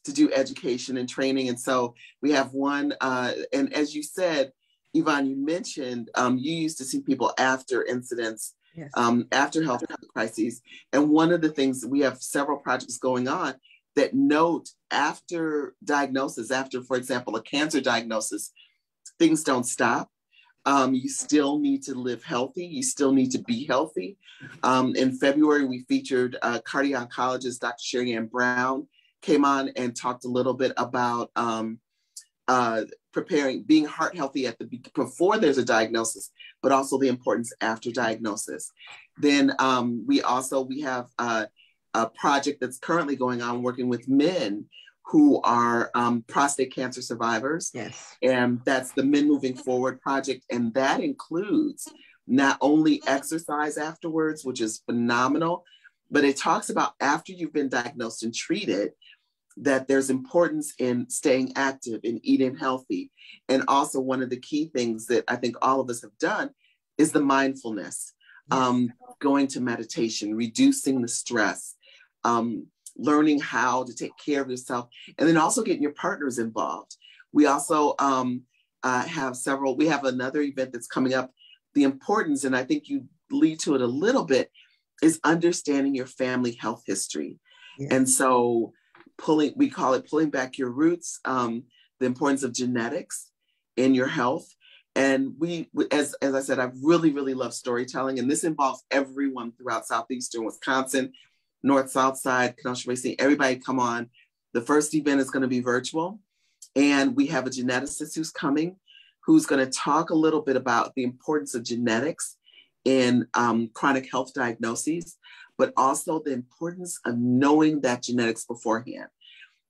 to do education and training. And so we have one, and as you said, Yvonne, you mentioned you used to see people after incidents, after health crises. And one of the things that we have several projects going on that note after diagnosis, after, for example, a cancer diagnosis, things don't stop. You still need to live healthy. You still need to be healthy. In February, we featured cardio-oncologist Dr. Sherri Ann Brown came on and talked a little bit about preparing, being heart healthy at the before there's a diagnosis, but also the importance after diagnosis. Then we have a project that's currently going on working with men who are prostate cancer survivors. Yes. And that's the Men Moving Forward project. And that includes not only exercise afterwards, which is phenomenal, but it talks about after you've been diagnosed and treated, that there's importance in staying active and eating healthy. And also one of the key things that I think all of us have done is the mindfulness, going to meditation, reducing the stress, learning how to take care of yourself, and then also getting your partners involved. We also we have another event that's coming up. The importance, and I think you lead to it a little bit, is understanding your family health history. Yes. And so we call it pulling back your roots, the importance of genetics in your health. And we, as I said, I really, really love storytelling. And this involves everyone throughout Southeastern Wisconsin, North, South Side, Kenosha Racine, everybody come on. The first event is gonna be virtual. And we have a geneticist who's coming, who's gonna talk a little bit about the importance of genetics in chronic health diagnoses, but also the importance of knowing that genetics beforehand.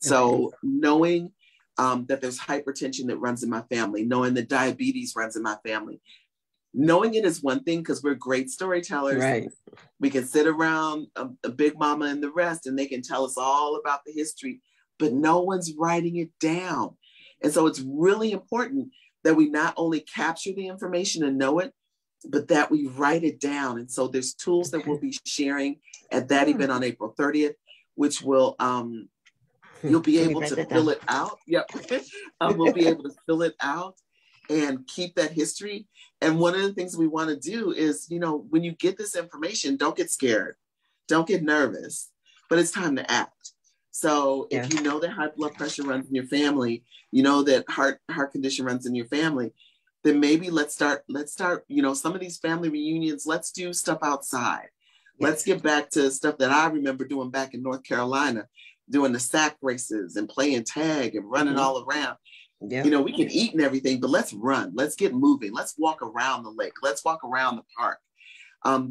So knowing that there's hypertension that runs in my family, knowing that diabetes runs in my family. Knowing it is one thing because we're great storytellers. Right. We can sit around a big mama and the rest, and they can tell us all about the history, but no one's writing it down. And so it's really important that we not only capture the information and know it, but that we write it down. And so there's tools that we'll be sharing at that event on April 30th, which will, you'll be able to fill it out. Yep. We'll be able to fill it out and keep that history. And one of the things we want to do is, you know, when you get this information, don't get scared, don't get nervous, but it's time to act. So if you know that high blood pressure runs in your family, you know that heart condition runs in your family, then maybe let's start, you know, some of these family reunions, let's do stuff outside. Yes. Let's get back to stuff that I remember doing back in North Carolina, doing the sack races and playing tag and running all around. Yeah. You know, we can eat and everything, but let's run. Let's get moving. Let's walk around the lake. Let's walk around the park,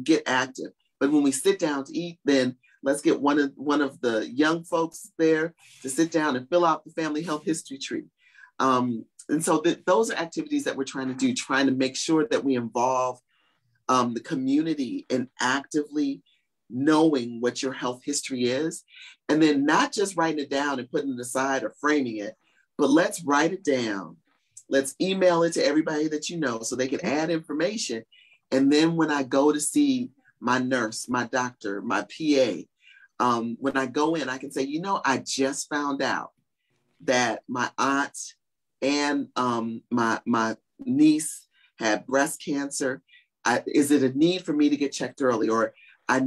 get active. But when we sit down to eat, then let's get one of the young folks there to sit down and fill out the family health history tree. And so those are activities that we're trying to do, trying to make sure that we involve the community in actively knowing what your health history is, and then not just writing it down and putting it aside or framing it, but let's write it down. Let's email it to everybody that you know so they can add information. And then when I go to see my nurse, my doctor, my PA, when I go in, I can say, you know, I just found out that my aunt and my niece had breast cancer. Is it a need for me to get checked early? Or I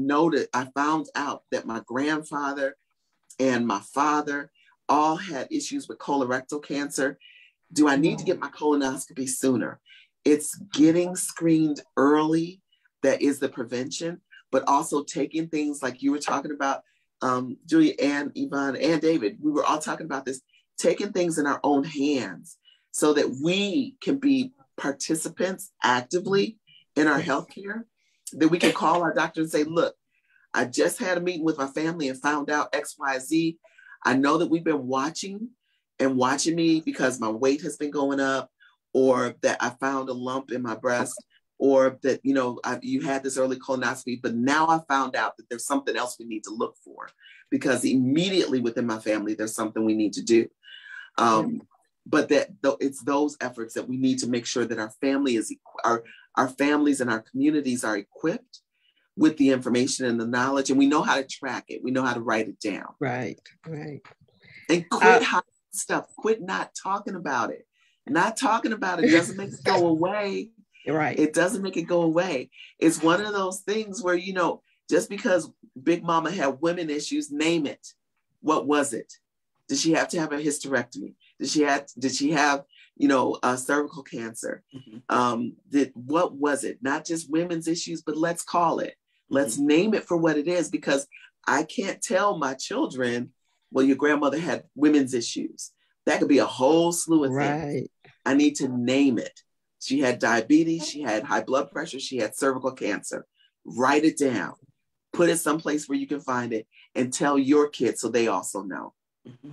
found out that my grandfather and my father all had issues with colorectal cancer. Do I need to get my colonoscopy sooner? It's getting screened early that is the prevention, but also taking things like you were talking about, Julia and Yvonne and David, we were all talking about this, taking things in our own hands so that we can be participants actively in our healthcare, that we can call our doctor and say, look, I just had a meeting with my family and found out X, Y, Z. I know that we've been watching me because my weight has been going up, or that I found a lump in my breast, or that, you know, you had this early colonoscopy, but now I found out that there's something else we need to look for, because immediately within my family, there's something we need to do. But it's those efforts that we need to make sure that our families and our communities are equipped with the information and the knowledge, and we know how to track it. We know how to write it down. Right. And quit hiding stuff. Quit not talking about it. Not talking about it doesn't make it go away. Right. It doesn't make it go away. It's one of those things where, you know, just because Big Mama had women issues, name it. What was it? Did she have to have a hysterectomy? Did she have you know, cervical cancer. Mm-hmm. What was it? Not just women's issues, but let's call it. Let's mm-hmm. name it for what it is, because I can't tell my children, well, your grandmother had women's issues. That could be a whole slew of things. I need to name it. She had diabetes. She had high blood pressure. She had cervical cancer. Write it down. Put it someplace where you can find it and tell your kids so they also know. Mm-hmm.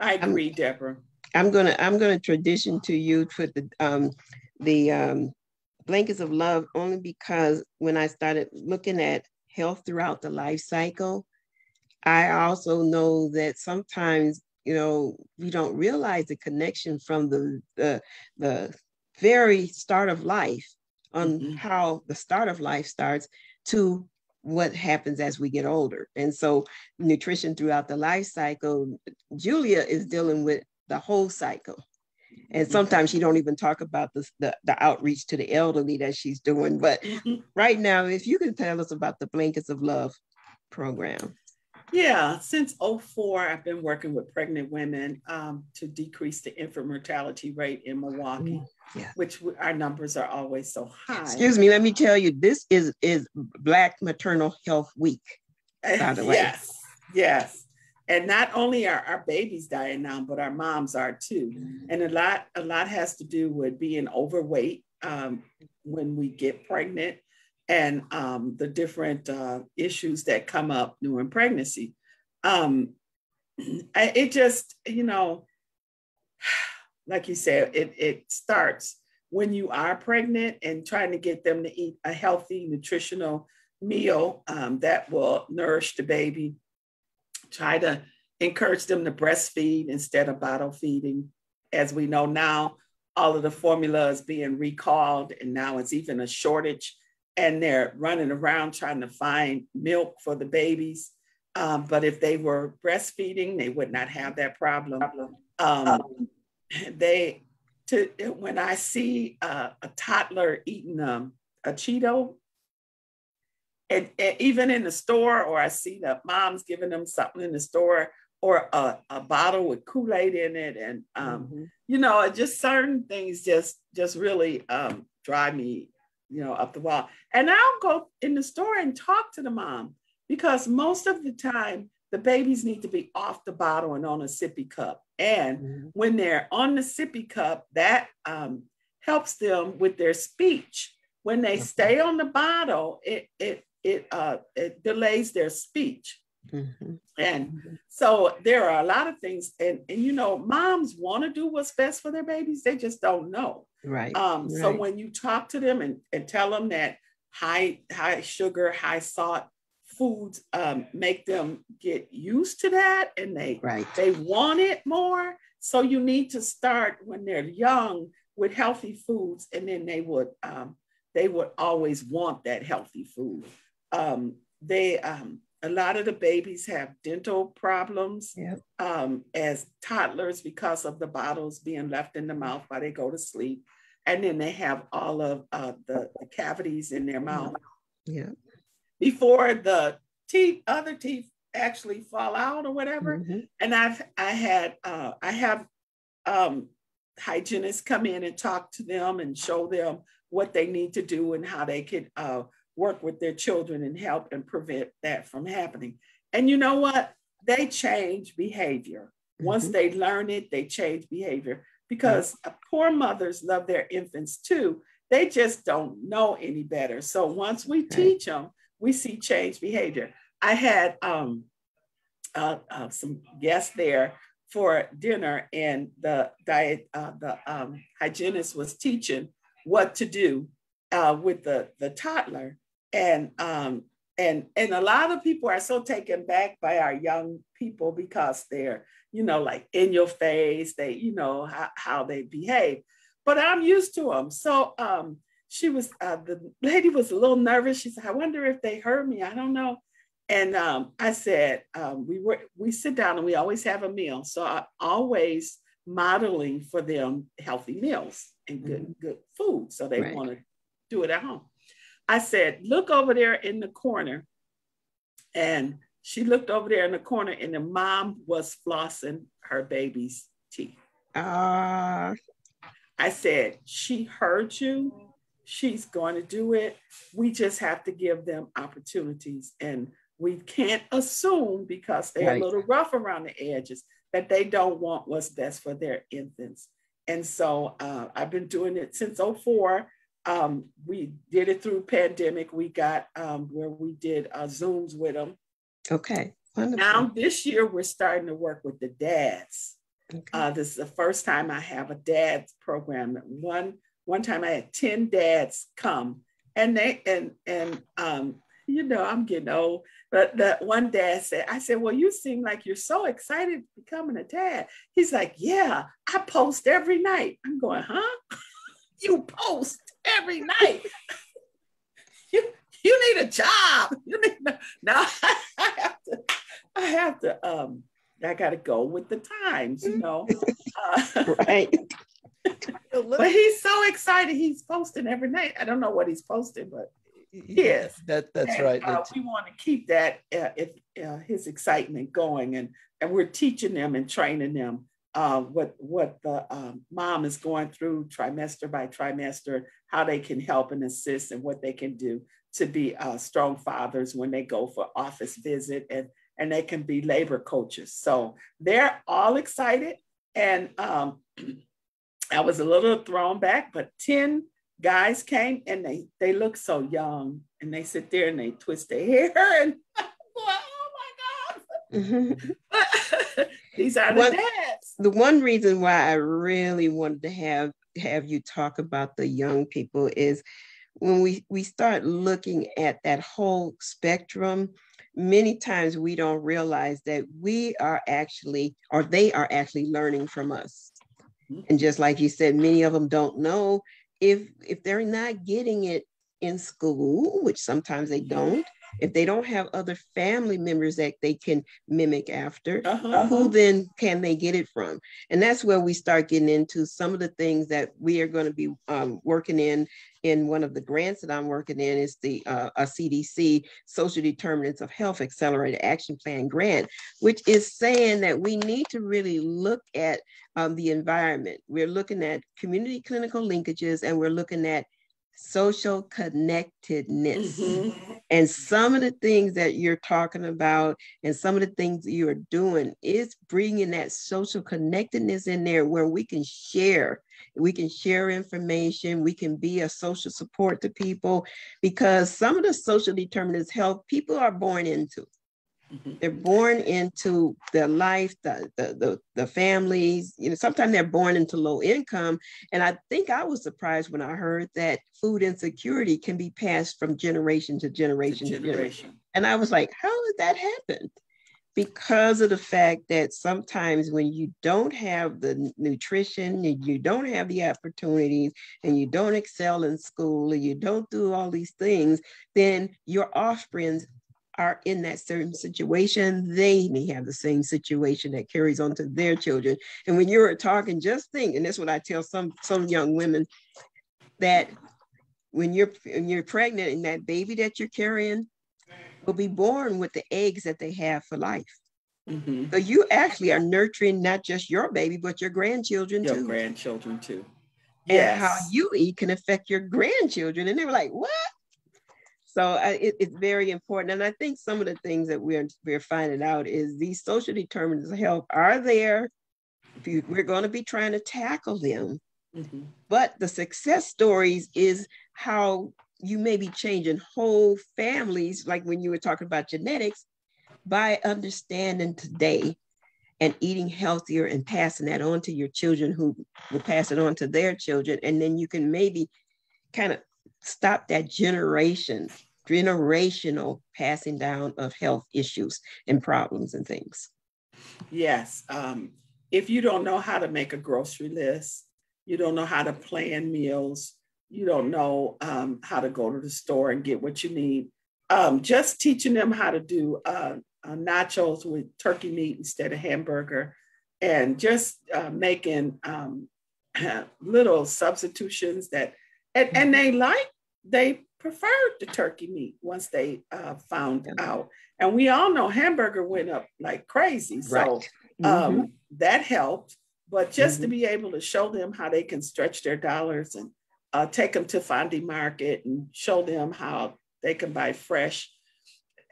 I agree, Deborah. I'm gonna transition to you for the Blankets of Love, only because when I started looking at health throughout the life cycle, I also know that sometimes, you know, we don't realize the connection from the very start of life on mm-hmm. how the start of life starts to what happens as we get older. And so nutrition throughout the life cycle, Julia is dealing with the whole cycle. And sometimes she don't even talk about the outreach to the elderly that she's doing. But right now, if you can tell us about the Blankets of Love program. Yeah, since 2004, I've been working with pregnant women to decrease the infant mortality rate in Milwaukee, which our numbers are always so high. Excuse me, let me tell you, this is Black Maternal Health Week, by the way. Yes. And not only are our babies dying now, but our moms are too. Mm-hmm. And a lot has to do with being overweight when we get pregnant, and the different issues that come up during pregnancy. It just, you know, like you said, it starts when you are pregnant and trying to get them to eat a healthy nutritional meal that will nourish the baby. Try to encourage them to breastfeed instead of bottle feeding. As we know now, all of the formula is being recalled, and now it's even a shortage. And they're running around trying to find milk for the babies. But if they were breastfeeding, they would not have that problem. When I see a toddler eating a Cheeto, and even in the store, or I see the moms giving them something in the store, or a bottle with Kool-Aid in it, and you know, just certain things just really drive me, you know, up the wall. And I'll go in the store and talk to the mom, because most of the time the babies need to be off the bottle and on a sippy cup. And when they're on the sippy cup, that helps them with their speech. When they stay on the bottle, it delays their speech. And so there are a lot of things, and you know, moms want to do what's best for their babies. They just don't know. Right. So when you talk to them and tell them that high sugar, high salt foods make them get used to that, and they want it more. So you need to start when they're young with healthy foods, and then they would always want that healthy food. A lot of the babies have dental problems as toddlers because of the bottles being left in the mouth while they go to sleep. And then they have all of the cavities in their mouth. Before the other teeth actually fall out or whatever. And I have hygienists come in and talk to them and show them what they need to do and how they could work with their children and help and prevent that from happening. And you know what? They change behavior. Once they learn it, they change behavior, because poor mothers love their infants too. They just don't know any better. So once we teach them, we see change behavior. I had some guests there for dinner, and the hygienist was teaching what to do with the toddler. And a lot of people are so taken back by our young people, because they're, you know, like in your face, they, you know, how they behave, but I'm used to them. So she was, the lady was a little nervous. She said, "I wonder if they heard me. I don't know." And I said, we sit down and we always have a meal. So I'm always modeling for them healthy meals and good food. So they want to do it at home. I said, "Look over there in the corner." And she looked over there in the corner, and the mom was flossing her baby's teeth. I said, she heard you. She's going to do it. We just have to give them opportunities. And we can't assume, because they're a little rough around the edges, that they don't want what's best for their infants. And so I've been doing it since 2004. We did it through pandemic. We got where we did Zooms with them. Okay. Wonderful. Now this year, we're starting to work with the dads. Okay. This is the first time I have a dad's program. One time I had 10 dads come, and you know, I'm getting old, but that one dad said, I said, well, you seem like you're so excited becoming a dad. He's like, yeah, I post every night. I'm going, huh? You post every night. You need a job. You need no. I have to. I got to go with the times, you know. Right. But he's so excited. He's posting every night. I don't know what he's posting, but yes, that's right. We want to keep that his excitement going, and we're teaching them and training them what the mom is going through trimester by trimester, how they can help and assist, and what they can do to be strong fathers when they go for office visit, and they can be labor coaches. So they're all excited, and I was a little thrown back, but 10 guys came, and they look so young, and they sit there and they twist their hair, and I'm going, oh my God. Mm-hmm. These are the dads. The one reason why I really wanted to have you talk about the young people is when we start looking at that whole spectrum, many times we don't realize that they are actually learning from us. And just like you said, many of them don't know if they're not getting it in school, which sometimes they don't, if they don't have other family members that they can mimic after, who then can they get it from? And that's where we start getting into some of the things that we are going to be working in one of the grants that I'm working in is the CDC Social Determinants of Health Accelerated Action Plan grant, which is saying that we need to really look at the environment. We're looking at community clinical linkages, and we're looking at social connectedness. Mm-hmm. And some of the things that you're talking about and some of the things that you're doing is bringing that social connectedness in there, where we can share information, we can be a social support to people, because some of the social determinants of health people are born into. Mm-hmm. They're born into their life, the families. You know, sometimes they're born into low income. And I think I was surprised when I heard that food insecurity can be passed from generation to generation to generation. And I was like, how did that happen? Because of the fact that sometimes when you don't have the nutrition, you don't have the opportunities, and you don't excel in school, and you don't do all these things, then your offspring are in that certain situation. They may have the same situation that carries on to their children. And when you were talking, just think, and that's what I tell some young women, that when you're pregnant, and that baby that you're carrying will be born with the eggs that they have for life. Mm-hmm. So you actually are nurturing not just your baby, but your grandchildren too. Your grandchildren too. Yes. And how you eat can affect your grandchildren. And they were like, what? So it's very important. And I think some of the things that we're finding out is these social determinants of health are there. We're going to be trying to tackle them. Mm-hmm. But the success stories is how you may be changing whole families, like when you were talking about genetics, by understanding today and eating healthier and passing that on to your children, who will pass it on to their children. And then you can maybe kind of stop that generational passing down of health issues and problems and things. Yes. If you don't know how to make a grocery list, you don't know how to plan meals, you don't know how to go to the store and get what you need. Just teaching them how to do nachos with turkey meat instead of hamburger, and just making little substitutions that, and they preferred the turkey meat once they found out. And we all know hamburger went up like crazy. So that helped. But just to be able to show them how they can stretch their dollars and take them to Fondy Market and show them how they can buy fresh.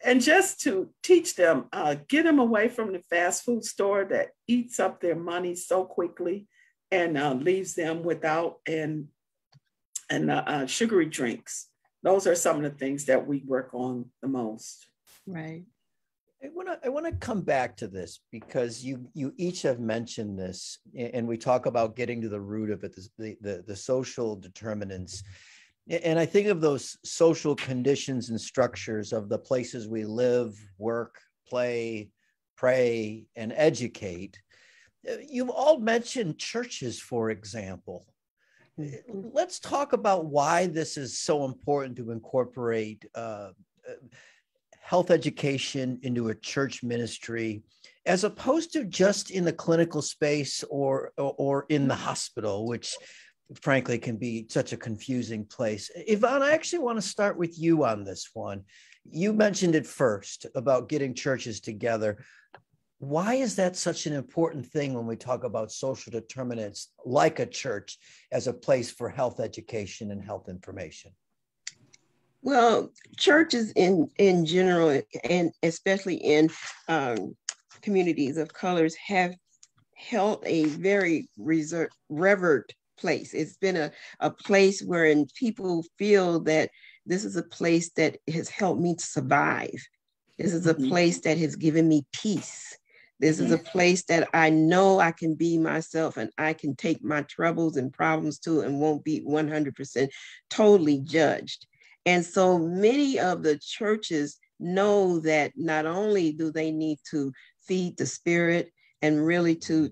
And just to teach them, get them away from the fast food store that eats up their money so quickly and leaves them without and sugary drinks. Those are some of the things that we work on the most. Right. I want to come back to this because you each have mentioned this, and we talk about getting to the root of it, the social determinants. And I think of those social conditions and structures of the places we live, work, play, pray, and educate. You've all mentioned churches, for example. Let's talk about why this is so important to incorporate health education into a church ministry, as opposed to just in the clinical space or in the hospital, which frankly can be such a confusing place. Yvonne, I actually want to start with you on this one. You mentioned it first about getting churches together. Why is that such an important thing when we talk about social determinants, like a church as a place for health education and health information? Well, churches in general, and especially in communities of colors, have held a very revered place. It's been a place wherein people feel that this is a place that has helped me to survive. This is a place that has given me peace. This is a place that I know I can be myself and I can take my troubles and problems to and won't be 100% totally judged. And so many of the churches know that not only do they need to feed the spirit and really to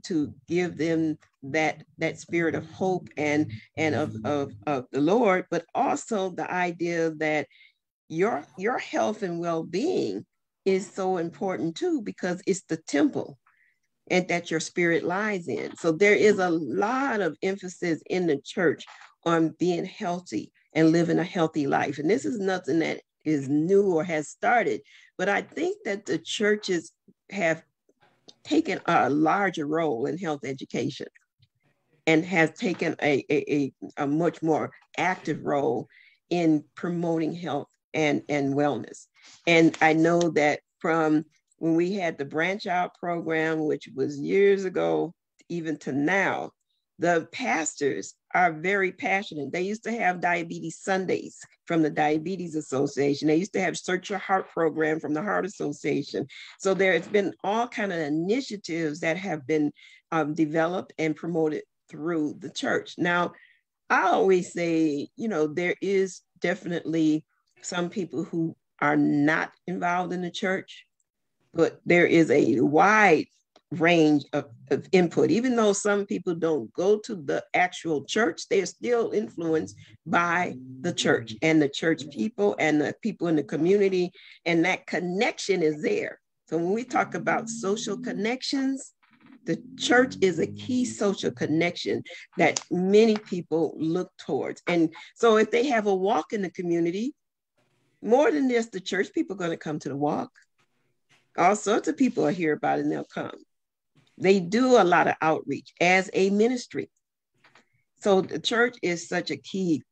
give them that spirit of hope and of the Lord, but also the idea that your health and well-being is so important too, because it's the temple and that your spirit lies in. So there is a lot of emphasis in the church on being healthy and living a healthy life. And this is nothing that is new or has started, but I think that the churches have taken a larger role in health education and has taken a much more active role in promoting health and wellness. And I know that from when we had the Branch Out program, which was years ago, even to now, the pastors are very passionate. They used to have Diabetes Sundays from the Diabetes Association. They used to have Search Your Heart program from the Heart Association. So there has been all kind of initiatives that have been developed and promoted through the church. Now, I always say, there is definitely some people who are not involved in the church, but there is a wide range of input. Even though some people don't go to the actual church, they are still influenced by the church and the church people and the people in the community, and that connection is there. So when we talk about social connections, the church is a key social connection that many people look towards. And so if they have a walk in the community, more than just the church, people are going to come to the walk. All sorts of people are here about it and they'll come. They do a lot of outreach as a ministry. So the church is such a key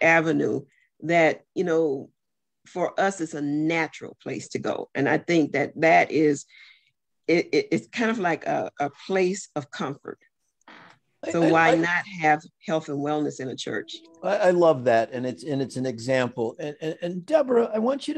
avenue that, for us, it's a natural place to go. And I think that is, it's kind of like a place of comfort. So why not have health and wellness in a church? I love that. And it's an example. And Deborah, I want you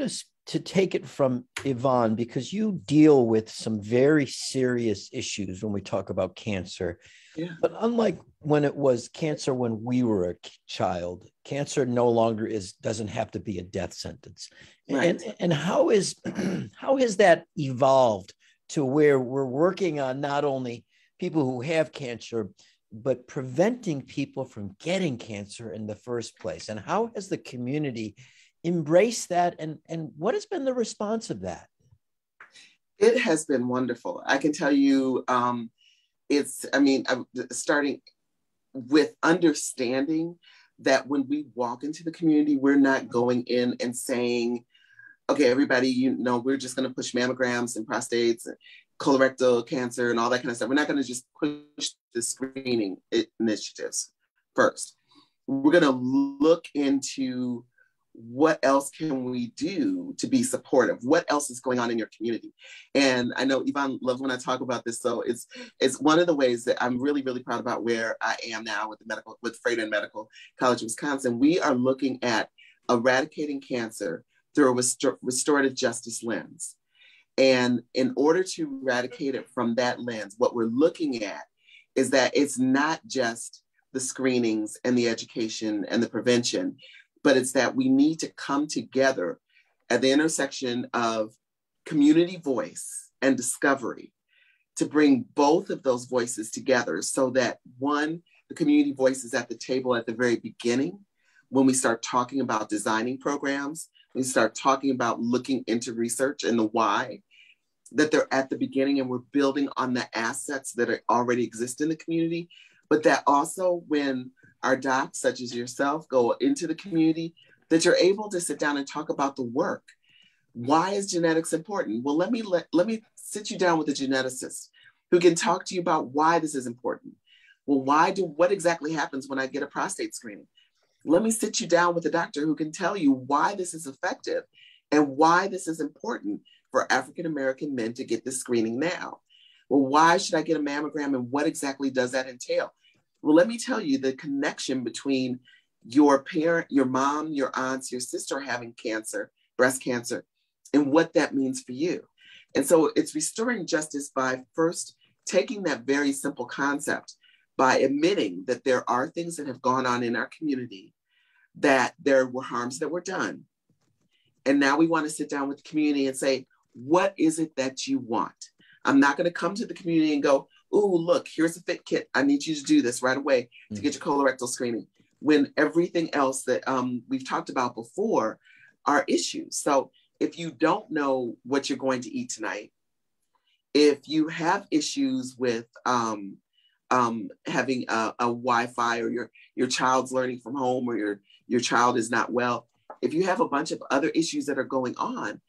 to take it from Yvonne, because you deal with some very serious issues when we talk about cancer. Yeah. But unlike when it was cancer when we were a child, cancer no longer doesn't have to be a death sentence. Right. And how has that evolved to where we're working on not only people who have cancer, but preventing people from getting cancer in the first place? And how has the community embraced that? And what has been the response of that? It has been wonderful. I can tell you, starting with understanding that when we walk into the community, we're not going in and saying, okay, everybody, we're just going to push mammograms and prostates colorectal cancer and all that kind of stuff. We're not going to just push the screening initiatives first. We're going to look into what else can we do to be supportive? What else is going on in your community? And I know Yvonne loves when I talk about this. So it's one of the ways that I'm really, really proud about where I am now with the medical, with Froedtert Medical College of Wisconsin. We are looking at eradicating cancer through a restorative justice lens. And in order to eradicate it from that lens, what we're looking at is that it's not just the screenings and the education and the prevention, but it's that we need to come together at the intersection of community voice and discovery to bring both of those voices together so that one, the community voice is at the table at the very beginning when we start talking about designing programs, when we start talking about looking into research and the why, that they're at the beginning and we're building on the assets that are already exist in the community, but that also when our docs, such as yourself, go into the community, that you're able to sit down and talk about the work. Why is genetics important? Well, let me sit you down with a geneticist who can talk to you about why this is important. Well, what exactly happens when I get a prostate screening? Let me sit you down with a doctor who can tell you why this is effective and why this is important for African-American men to get this screening now. Well, why should I get a mammogram and what exactly does that entail? Well, let me tell you the connection between your parent, your mom, your aunts, your sister having cancer, breast cancer, and what that means for you. And so it's restoring justice by first taking that very simple concept, by admitting that there are things that have gone on in our community, that there were harms that were done. And now we want to sit down with the community and say, what is it that you want? I'm not going to come to the community and go, oh, look, here's a fit kit. I need you to do this right away to get your colorectal screening, when everything else that we've talked about before are issues. So if you don't know what you're going to eat tonight, if you have issues with having a Wi-Fi, or your child's learning from home, or your child is not well, if you have a bunch of other issues that are going on,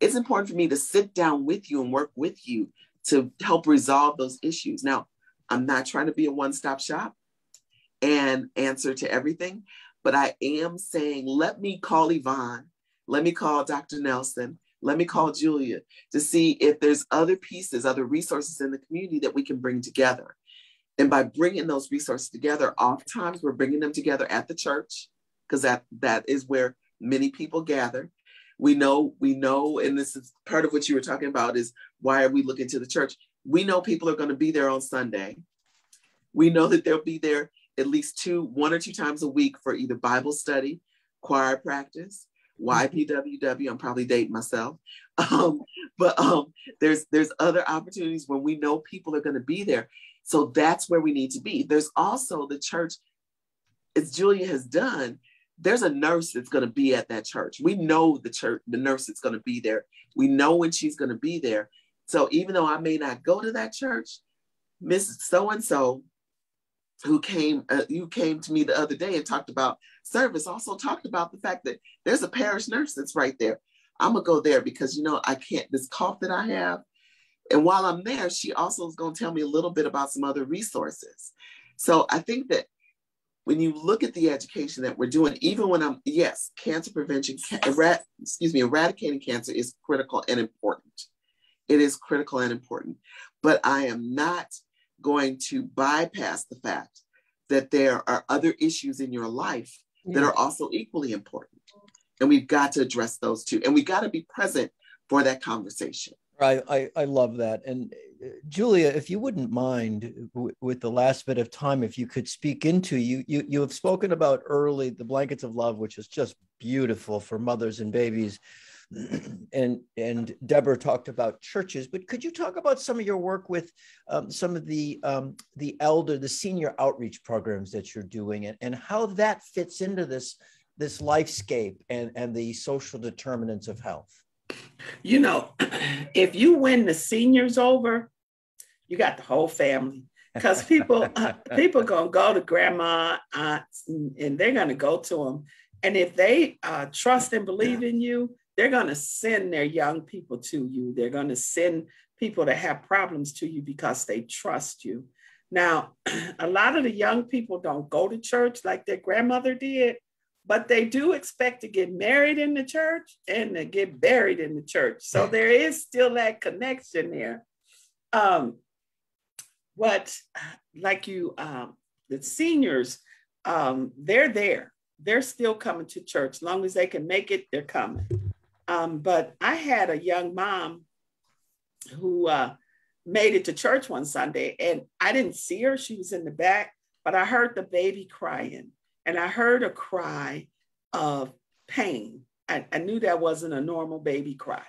it's important for me to sit down with you and work with you to help resolve those issues. Now, I'm not trying to be a one-stop shop and answer to everything, but I am saying, let me call Yvonne, let me call Dr. Nelson, let me call Julia to see if there's other pieces, other resources in the community that we can bring together. And by bringing those resources together, oftentimes we're bringing them together at the church, because that is where many people gather. We know, and this is part of what you were talking about, is why are we looking to the church? We know people are going to be there on Sunday. We know that they'll be there at least one or two times a week for either Bible study, choir practice, YPWW. I'm probably dating myself. But there's other opportunities when we know people are going to be there. So that's where we need to be. There's also the church, as Julia has done, there's a nurse that's going to be at that church. We know the nurse that's going to be there. We know when she's going to be there. So even though I may not go to that church, Miss So-and-so who came to me the other day and talked about service, also talked about the fact that there's a parish nurse that's right there. I'm going to go there because, I can't, this cough that I have. And while I'm there, she also is going to tell me a little bit about some other resources. So I think that when you look at the education that we're doing, even when cancer prevention, eradicating cancer is critical and important. It is critical and important, but I am not going to bypass the fact that there are other issues in your life that are also equally important. And we've got to address those too. And we got to be present for that conversation. I love that. And Julia, if you wouldn't mind, with the last bit of time, if you could speak into, you have spoken about early, the Blankets of Love, which is just beautiful for mothers and babies. And Deborah talked about churches, but could you talk about some of your work with some of the senior outreach programs that you're doing, and how that fits into this lifescape and the social determinants of health? If you win the seniors over, you got the whole family, because people going to go to grandma, aunts, and they're going to go to them. And if they trust and believe in you, they're going to send their young people to you. They're going to send people that have problems to you because they trust you. Now, a lot of the young people don't go to church like their grandmother did, but they do expect to get married in the church and to get buried in the church. So there is still that connection there. The seniors, they're there. They're still coming to church. As long as they can make it, they're coming. But I had a young mom who made it to church one Sunday, and I didn't see her. She was in the back, but I heard the baby crying, and I heard a cry of pain. I knew that wasn't a normal baby cry.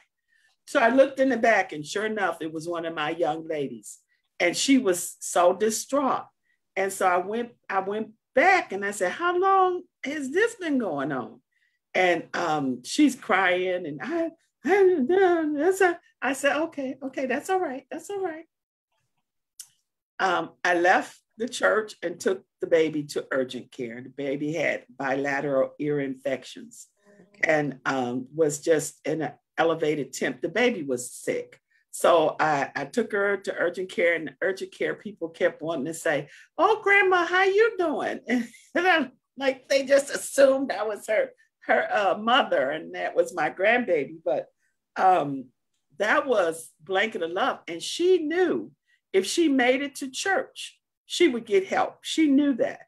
So I looked in the back, and sure enough, it was one of my young ladies, and she was so distraught. And so I went back and I said, how long has this been going on? And she's crying, and I said, okay, that's all right. I left the church and took the baby to urgent care. The baby had bilateral ear infections and was just in an elevated temp. The baby was sick. So I took her to urgent care, and the urgent care people kept wanting to say, oh, Grandma, how you doing? And I'm like, they just assumed I was her mother, and that was my grandbaby. But that was Blanket of Love. And she knew if she made it to church, she would get help. She knew that.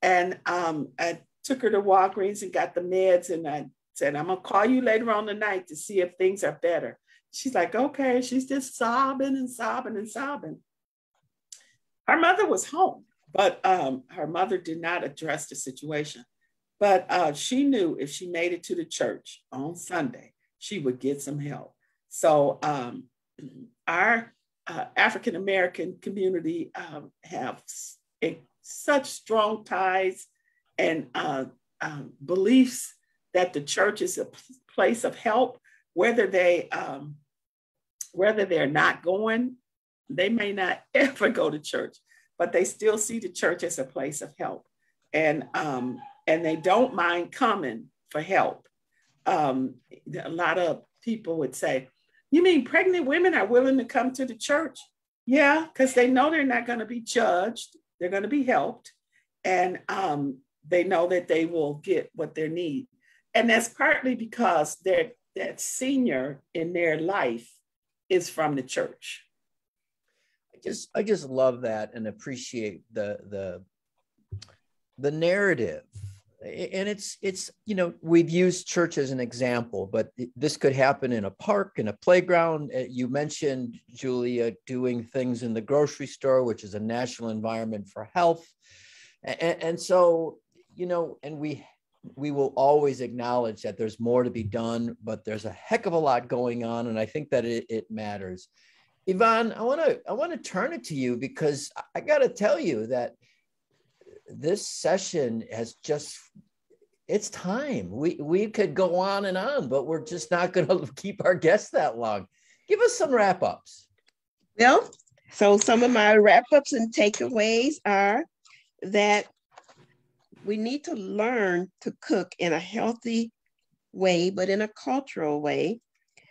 And I took her to Walgreens and got the meds, and I said, I'm going to call you later on tonight to see if things are better. She's like, okay. She's just sobbing. Her mother was home, but her mother did not address the situation. But she knew if she made it to the church on Sunday, she would get some help. So our African-American community have such strong ties and beliefs that the church is a place of help, whether they're not going. They may not ever go to church, but they still see the church as a place of help. And they don't mind coming for help. A lot of people would say, you mean pregnant women are willing to come to the church? Yeah, because they know they're not going to be judged. They're going to be helped. And they know that they will get what they need. And that's partly because that senior in their life is from the church. I just love that and appreciate the narrative. And it's, you know, we've used church as an example, but this could happen in a park, in a playground. You mentioned, Julia, doing things in the grocery store, which is a national environment for health. And so, you know, and we will always acknowledge that there's more to be done, but there's a heck of a lot going on. And I think that it matters. Yvonne, I want to turn it to you, because I got to tell you that this session has just, it's time. We could go on, but we're just not going to keep our guests that long. Give us some wrap ups. Well, so some of my wrap ups and takeaways are that we need to learn to cook in a healthy way, but in a cultural way,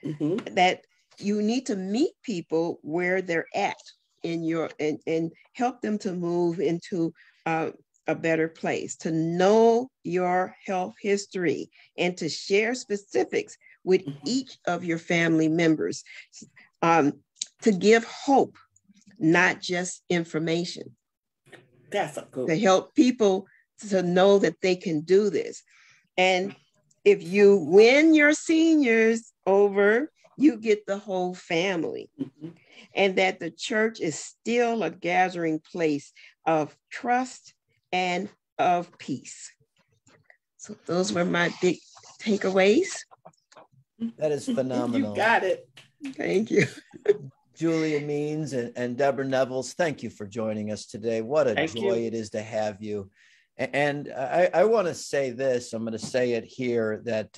that you need to meet people where they're at and help them to move into a better place, to know your health history and to share specifics with each of your family members, to give hope, not just information. That's a good. To help people to know that they can do this. And if you win your seniors over, you get the whole family. And that the church is still a gathering place of trust and of peace. So those were my big takeaways. That is phenomenal. You got it. Thank you. Julia Mims and Deborah Nevels, thank you for joining us today. What a joy it is to have you. And I want to say this, I'm going to say it here, that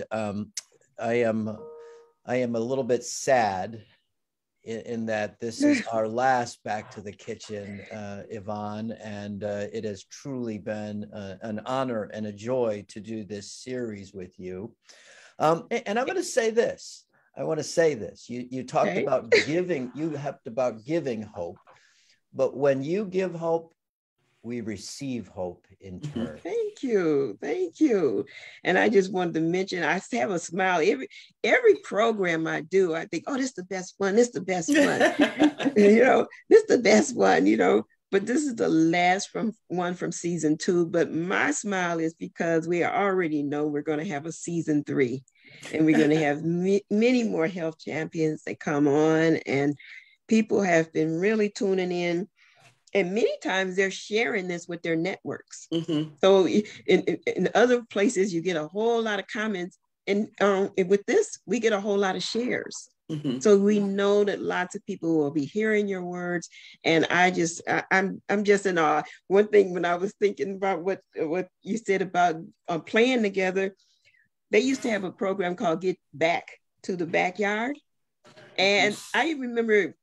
I am a little bit sad in that this is our last Back to the Kitchen, Yvonne, and it has truly been an honor and a joy to do this series with you. And I'm going to say this, I want to say this. You talked about giving, you have about giving hope, but when you give hope, we receive hope in turn. Thank you. Thank you. And I just wanted to mention, I have a smile. Every program I do, I think, oh, this is the best one. This is the best one. You know, this is the best one, you know, but this is the last one from season 2. But my smile is because we already know we're going to have a season 3 and we're going to have many more health champions that come on, and people have been really tuning in. And many times they're sharing this with their networks. Mm-hmm. So in other places, you get a whole lot of comments. And with this, we get a whole lot of shares. Mm-hmm. So we know that lots of people will be hearing your words. And I'm just in awe. One thing, when I was thinking about what you said about playing together, they used to have a program called Get Back to the Backyard. And I remember...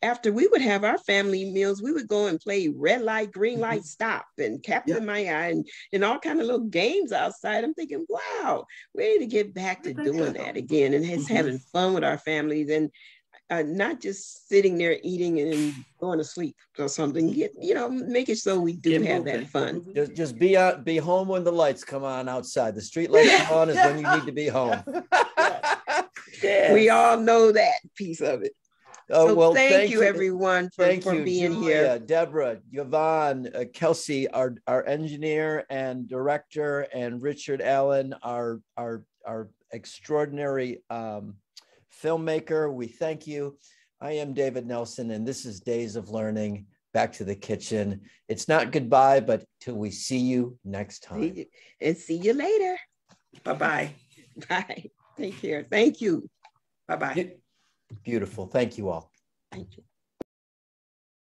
after we would have our family meals, we would go and play red light, green light, stop, and Captain Maya, and all kind of little games outside. I'm thinking, wow, we need to get back to doing that again, and having fun with our families, and not just sitting there eating and going to sleep or something. Make it so we do have that fun. Just be home when the lights come on outside. The street lights come on is when you need to be home. Yes. We all know that piece of it. Oh, so well, thank you everyone for being here. Deborah, Yvonne, Kelsey, our engineer and director, and Richard Allen, our extraordinary filmmaker. We thank you. I am David Nelson, and this is Days of Learning, Back to the Kitchen. It's not goodbye, but till we see you next time. And see you later. Bye-bye. Bye. Take care. Thank you. Bye-bye. Beautiful. Thank you all. Thank you.